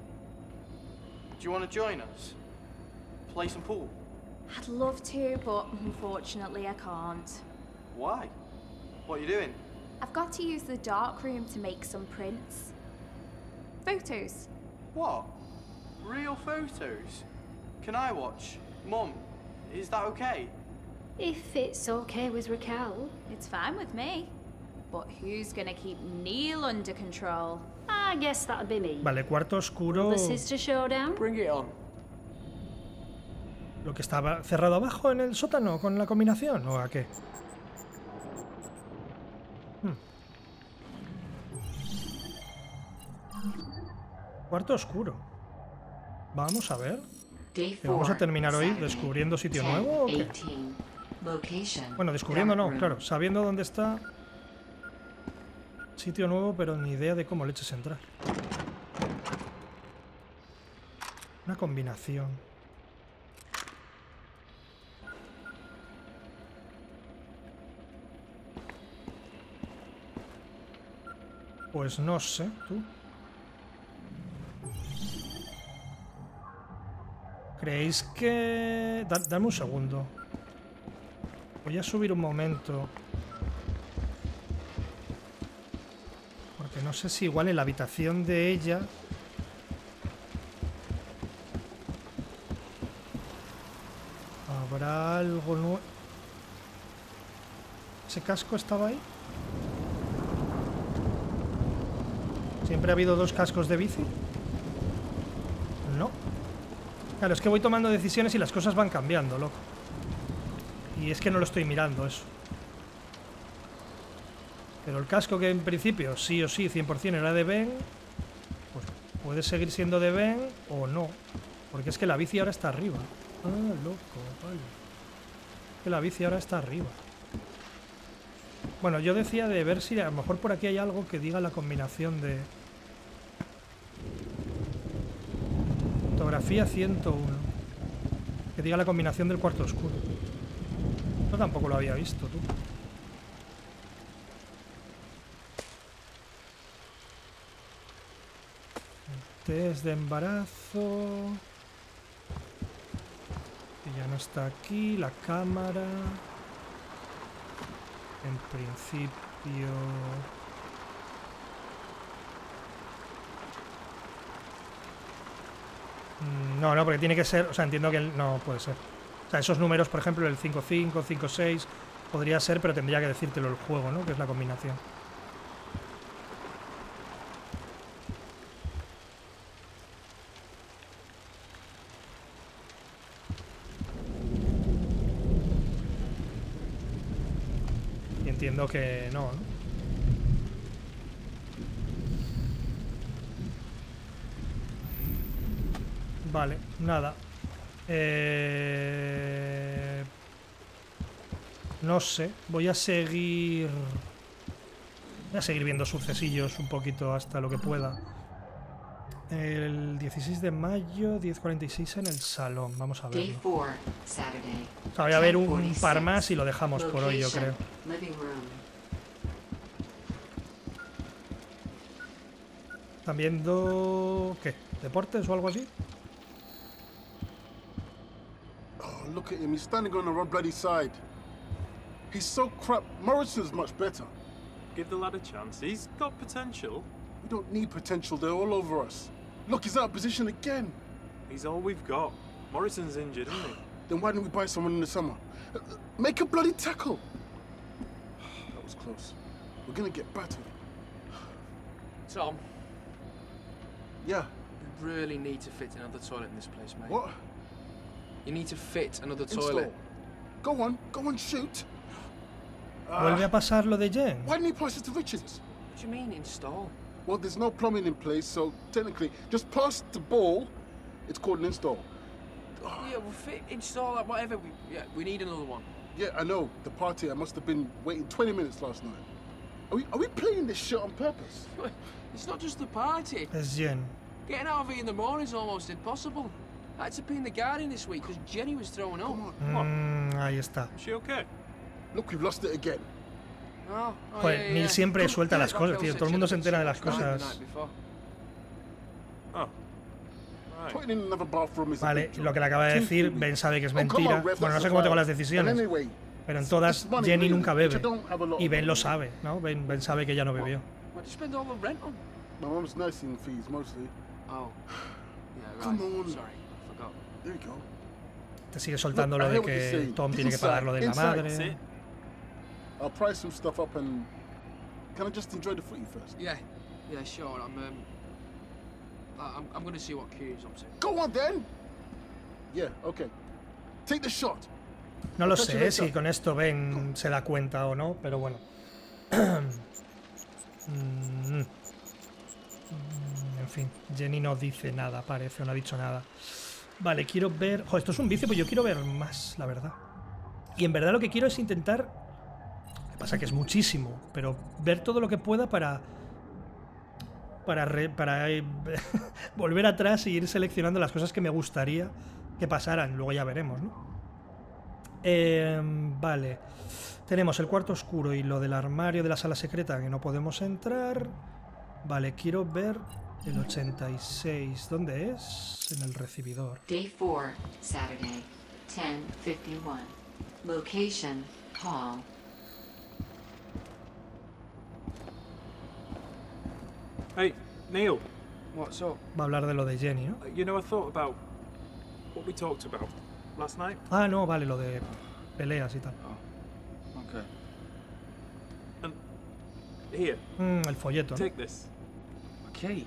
Do you want to join us? Play some pool? I'd love to, but unfortunately I can't. Why? What are you doing? I've got to use the dark room to make some prints. Photos. What? Real photos? Can I watch? Mum, is that okay? If it's okay with Raquel. It's fine with me. But who's gonna keep Neil under control? I guess that'd be me. Vale, cuarto oscuro. The sister showdown. Bring it on. Lo que estaba cerrado abajo en el sótano con la combinación, ¿o a qué? Hmm. Cuarto oscuro. Vamos a ver. Vamos a terminar hoy descubriendo sitio nuevo, ¿o qué? Bueno, descubriendo no, claro, sabiendo dónde está. Sitio nuevo, pero ni idea de cómo le eches entrar. Una combinación. Pues no sé, tú. ¿Creéis que...? Da- dame un segundo. Voy a subir un momento. Porque no sé si igual en la habitación de ella... Habrá algo nuevo... ¿Ese casco estaba ahí? ¿Siempre ha habido dos cascos de bici? No. Claro, es que voy tomando decisiones y las cosas van cambiando, loco. Y es que no lo estoy mirando eso. Pero el casco que en principio sí o sí cien por cien era de Ben, pues puede seguir siendo de Ben o no. Porque es que la bici ahora está arriba. Ah, loco, vale. Que la bici ahora está arriba. Bueno, yo decía de ver si a lo mejor por aquí hay algo que diga la combinación de... Fotografía ciento uno. Que diga la combinación del cuarto oscuro. No, tampoco lo había visto, tú. Test de embarazo. Que ya no está aquí. La cámara. En principio... No, no, porque tiene que ser... O sea, entiendo que no puede ser. O sea, esos números, por ejemplo, el cinco cinco, cinco seis, podría ser, pero tendría que decírtelo el juego, ¿no? Que es la combinación. Y entiendo que no, ¿no? Vale, nada. Eh... No sé. Voy a seguir... Voy a seguir viendo sucesillos un poquito hasta lo que pueda. El dieciséis de mayo, diez cuarenta y seis en el salón. Vamos a verlo. O sea, voy a ver un par más y lo dejamos por hoy, yo creo. ¿Están viendo... qué? ¿Deportes o algo así? Look at him, he's standing on the wrong bloody side. He's so crap. Morrison's much better. Give the lad a chance. He's got potential. We don't need potential, they're all over us. Look, he's out of position again. He's all we've got. Morrison's injured, isn't he? Then why didn't we buy someone in the summer? Uh, make a bloody tackle. That was close. We're gonna get battered. Tom. Yeah? You really need to fit another toilet in this place, mate. What? You need to fit another toilet. Go on, go on, shoot. Vuelve a pasar lo de Jen. Why didn't he pass it to Richards? What do you mean install? Well, there's no plumbing in place, so technically, just pass the ball. It's called an install. Yeah, we'll fit install like whatever. We, yeah, we need another one. Yeah, I know. The party. I must have been waiting twenty minutes last night. Are we? Are we playing this shit on purpose? It's not just the party. It's Jen. Getting out of here in the morning is almost impossible. I had to pee in the garden this week because Jenny was throwing up. Mm, ahí está. Is she okay? Look, we've lost it again. Oh, oh, Joder, yeah, yeah. Neil siempre suelta las cosas, tío. Todo el mundo se entera de las cosas. Oh. Right. Vale, lo que le acaba de decir, Ben sabe que es mentira. Bueno, no sé cómo tengo las decisiones, pero en todas Jenny nunca bebe. Y Ben lo sabe, ¿no? Ben, Ben sabe que ella no bebió. Te sigue soltando lo de que Tom tiene que pagar lo de la madre. I'll price some stuff up and can I just enjoy the footy first? Yeah, yeah, sure. I'm um, I'm I'm gonna see what Q's up to. Go on then. Yeah, okay. Take the shot. No lo sé si con esto Ben se da cuenta o no, pero bueno. En fin, Jenny no dice nada, parece, no ha dicho nada. Vale, quiero ver... Joder, esto es un vicio, pues yo quiero ver más, la verdad. Y en verdad lo que quiero es intentar... Lo que pasa que es muchísimo, pero ver todo lo que pueda para... Para, re... para... volver atrás y ir seleccionando las cosas que me gustaría que pasaran. Luego ya veremos, ¿no? Eh, vale. Tenemos el cuarto oscuro y lo del armario de la sala secreta que no podemos entrar. Vale, quiero ver... El ochenta y seis, ¿dónde es? En el recibidor. Day four, Saturday, ten fifty-one. Location, hall. Hey, Neil. What's up? Va a hablar de lo de Jenny, ¿no? You know, I thought about what we talked about last night. Ah, no, vale, lo de peleas y tal. Oh, okay. And here. Mm, el folleto. Take this. Okay.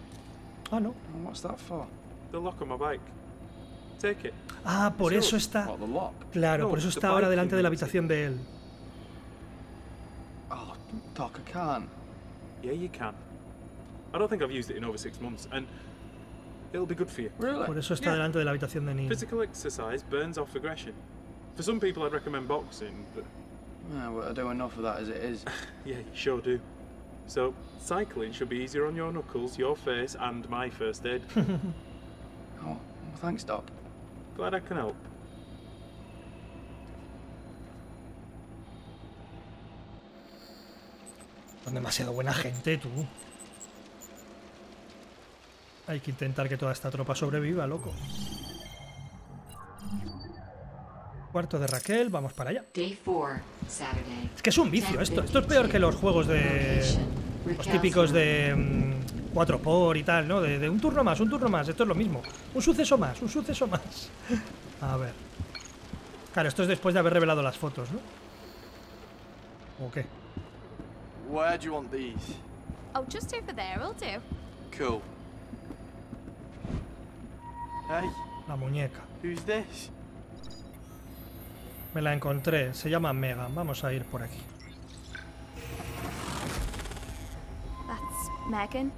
Ah, no. What's that for? The lock on my bike. Take it. Ah, por eso está. Claro, por eso está ahora delante de la habitación de él. Oh, Doc, I can't. Yeah, you can. I don't think I've used it in over six months, and it'll be good for you. Really? Por eso está yeah. delante de la habitación de niños. Physical exercise burns off aggression. For some people, I'd recommend boxing, but yeah, well, I do enough of that as it is. Yeah, you sure do. So cycling should be easier on your knuckles, your face, and my first aid. Oh, thanks, Doc. Glad I can help. Son demasiado buena gente, tú. Hay que intentar que toda esta tropa sobreviva, loco. Cuarto de Raquel, vamos para allá. Es que es un vicio esto. Esto es peor que los juegos de... los típicos de... cuatro por y tal, ¿no? De, de un turno más, un turno más. Esto es lo mismo. Un suceso más, un suceso más. A ver. Claro, esto es después de haber revelado las fotos, ¿no? ¿O qué? Where do you want these? Oh, just over there, will do. Cool. Hey, la muñeca. Who's this? Me la encontré. Se llama Megan. Vamos a ir por aquí. That's Megan.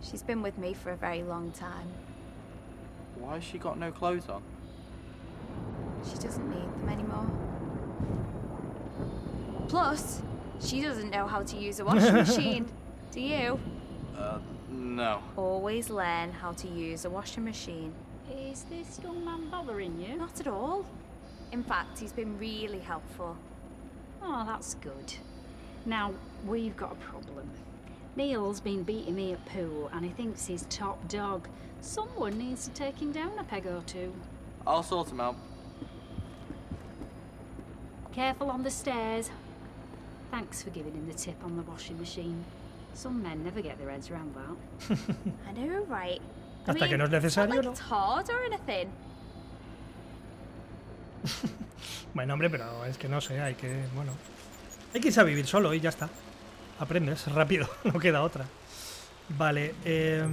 She's been with me for a very long time. Why has she got no clothes on? She doesn't need them anymore. Plus, she doesn't know how to use a washing machine. Do you? Uh, no. Always learn how to use a washing machine. Is this young man bothering you? Not at all. In fact, he's been really helpful. Oh, that's good. Now, we've got a problem. Neil's been beating me at pool, and he thinks he's top dog. Someone needs to take him down a peg or two. I'll sort him out. Careful on the stairs. Thanks for giving him the tip on the washing machine. Some men never get their heads around that. I know, right? I Hasta mean, que no es necesario, not like it's hard or anything. Buen hombre, pero es que no sé, hay que, bueno, hay que irse a vivir solo y ya está. Aprendes rápido, no queda otra. Vale, eh,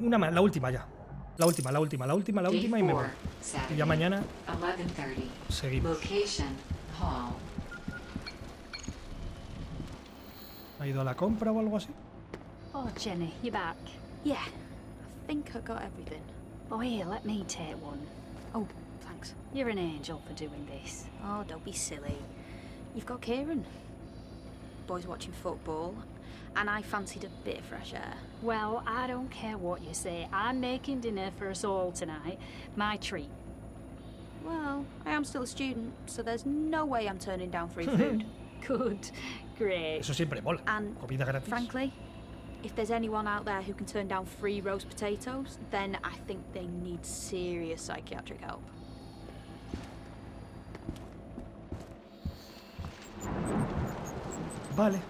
una más, la última ya. La última, la última, la última, la última y me voy. Y ya mañana seguimos. ¿Ha ido a la compra o algo así? Oh, Jenny, you're back. Yeah, I think I got everything. Oh, here, let me take one. Oh, thanks. You're an angel for doing this. Oh, don't be silly. You've got Kieran. Boys watching football. And I fancied a bit of fresh air. Well, I don't care what you say. I'm making dinner for us all tonight. My treat. Well, I am still a student, so there's no way I'm turning down free food. Good. Great. Eso siempre mola. And, comida gratis. Frankly, if there's anyone out there who can turn down free roast potatoes, then I think they need serious psychiatric help. Vale.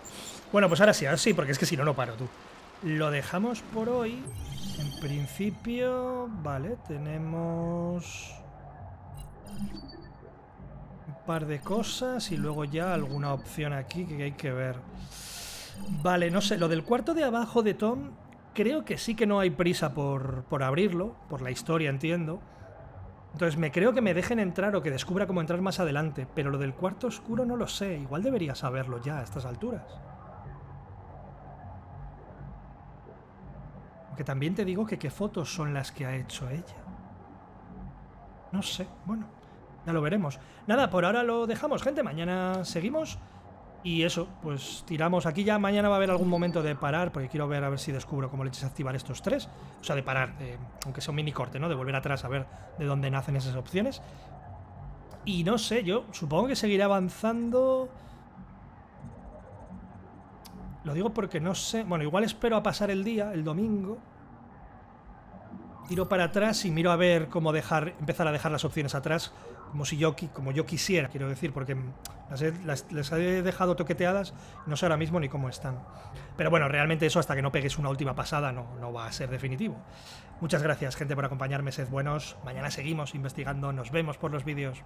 Bueno, pues ahora sí, ahora sí, porque es que si no, no paro, tú. Lo dejamos por hoy. En principio, vale, tenemos un par de cosas y luego ya alguna opción aquí que hay que ver. Vale, no sé, lo del cuarto de abajo de Tom, creo que sí que no hay prisa por, por abrirlo, por la historia, entiendo. Entonces me creo que me dejen entrar o que descubra cómo entrar más adelante, pero lo del cuarto oscuro no lo sé, igual debería saberlo ya a estas alturas. Aunque también te digo que qué fotos son las que ha hecho ella. No sé, bueno, ya lo veremos. Nada, por ahora lo dejamos, gente. Mañana seguimos y eso, pues tiramos aquí ya. Mañana va a haber algún momento de parar, porque quiero ver a ver si descubro cómo leches activar estos tres. O sea, de parar, de, aunque sea un mini corte, ¿no? De volver atrás a ver de dónde nacen esas opciones. Y no sé, yo supongo que seguiré avanzando. Lo digo porque no sé... Bueno, igual espero a pasar el día, el domingo. Tiro para atrás y miro a ver cómo dejar, empezar a dejar las opciones atrás, como si yo, como yo quisiera, quiero decir, porque las he, las, las he dejado toqueteadas y no sé ahora mismo ni cómo están. Pero bueno, realmente eso hasta que no pegues una última pasada no, no va a ser definitivo. Muchas gracias, gente, por acompañarme. Sed buenos. Mañana seguimos investigando. Nos vemos por los vídeos.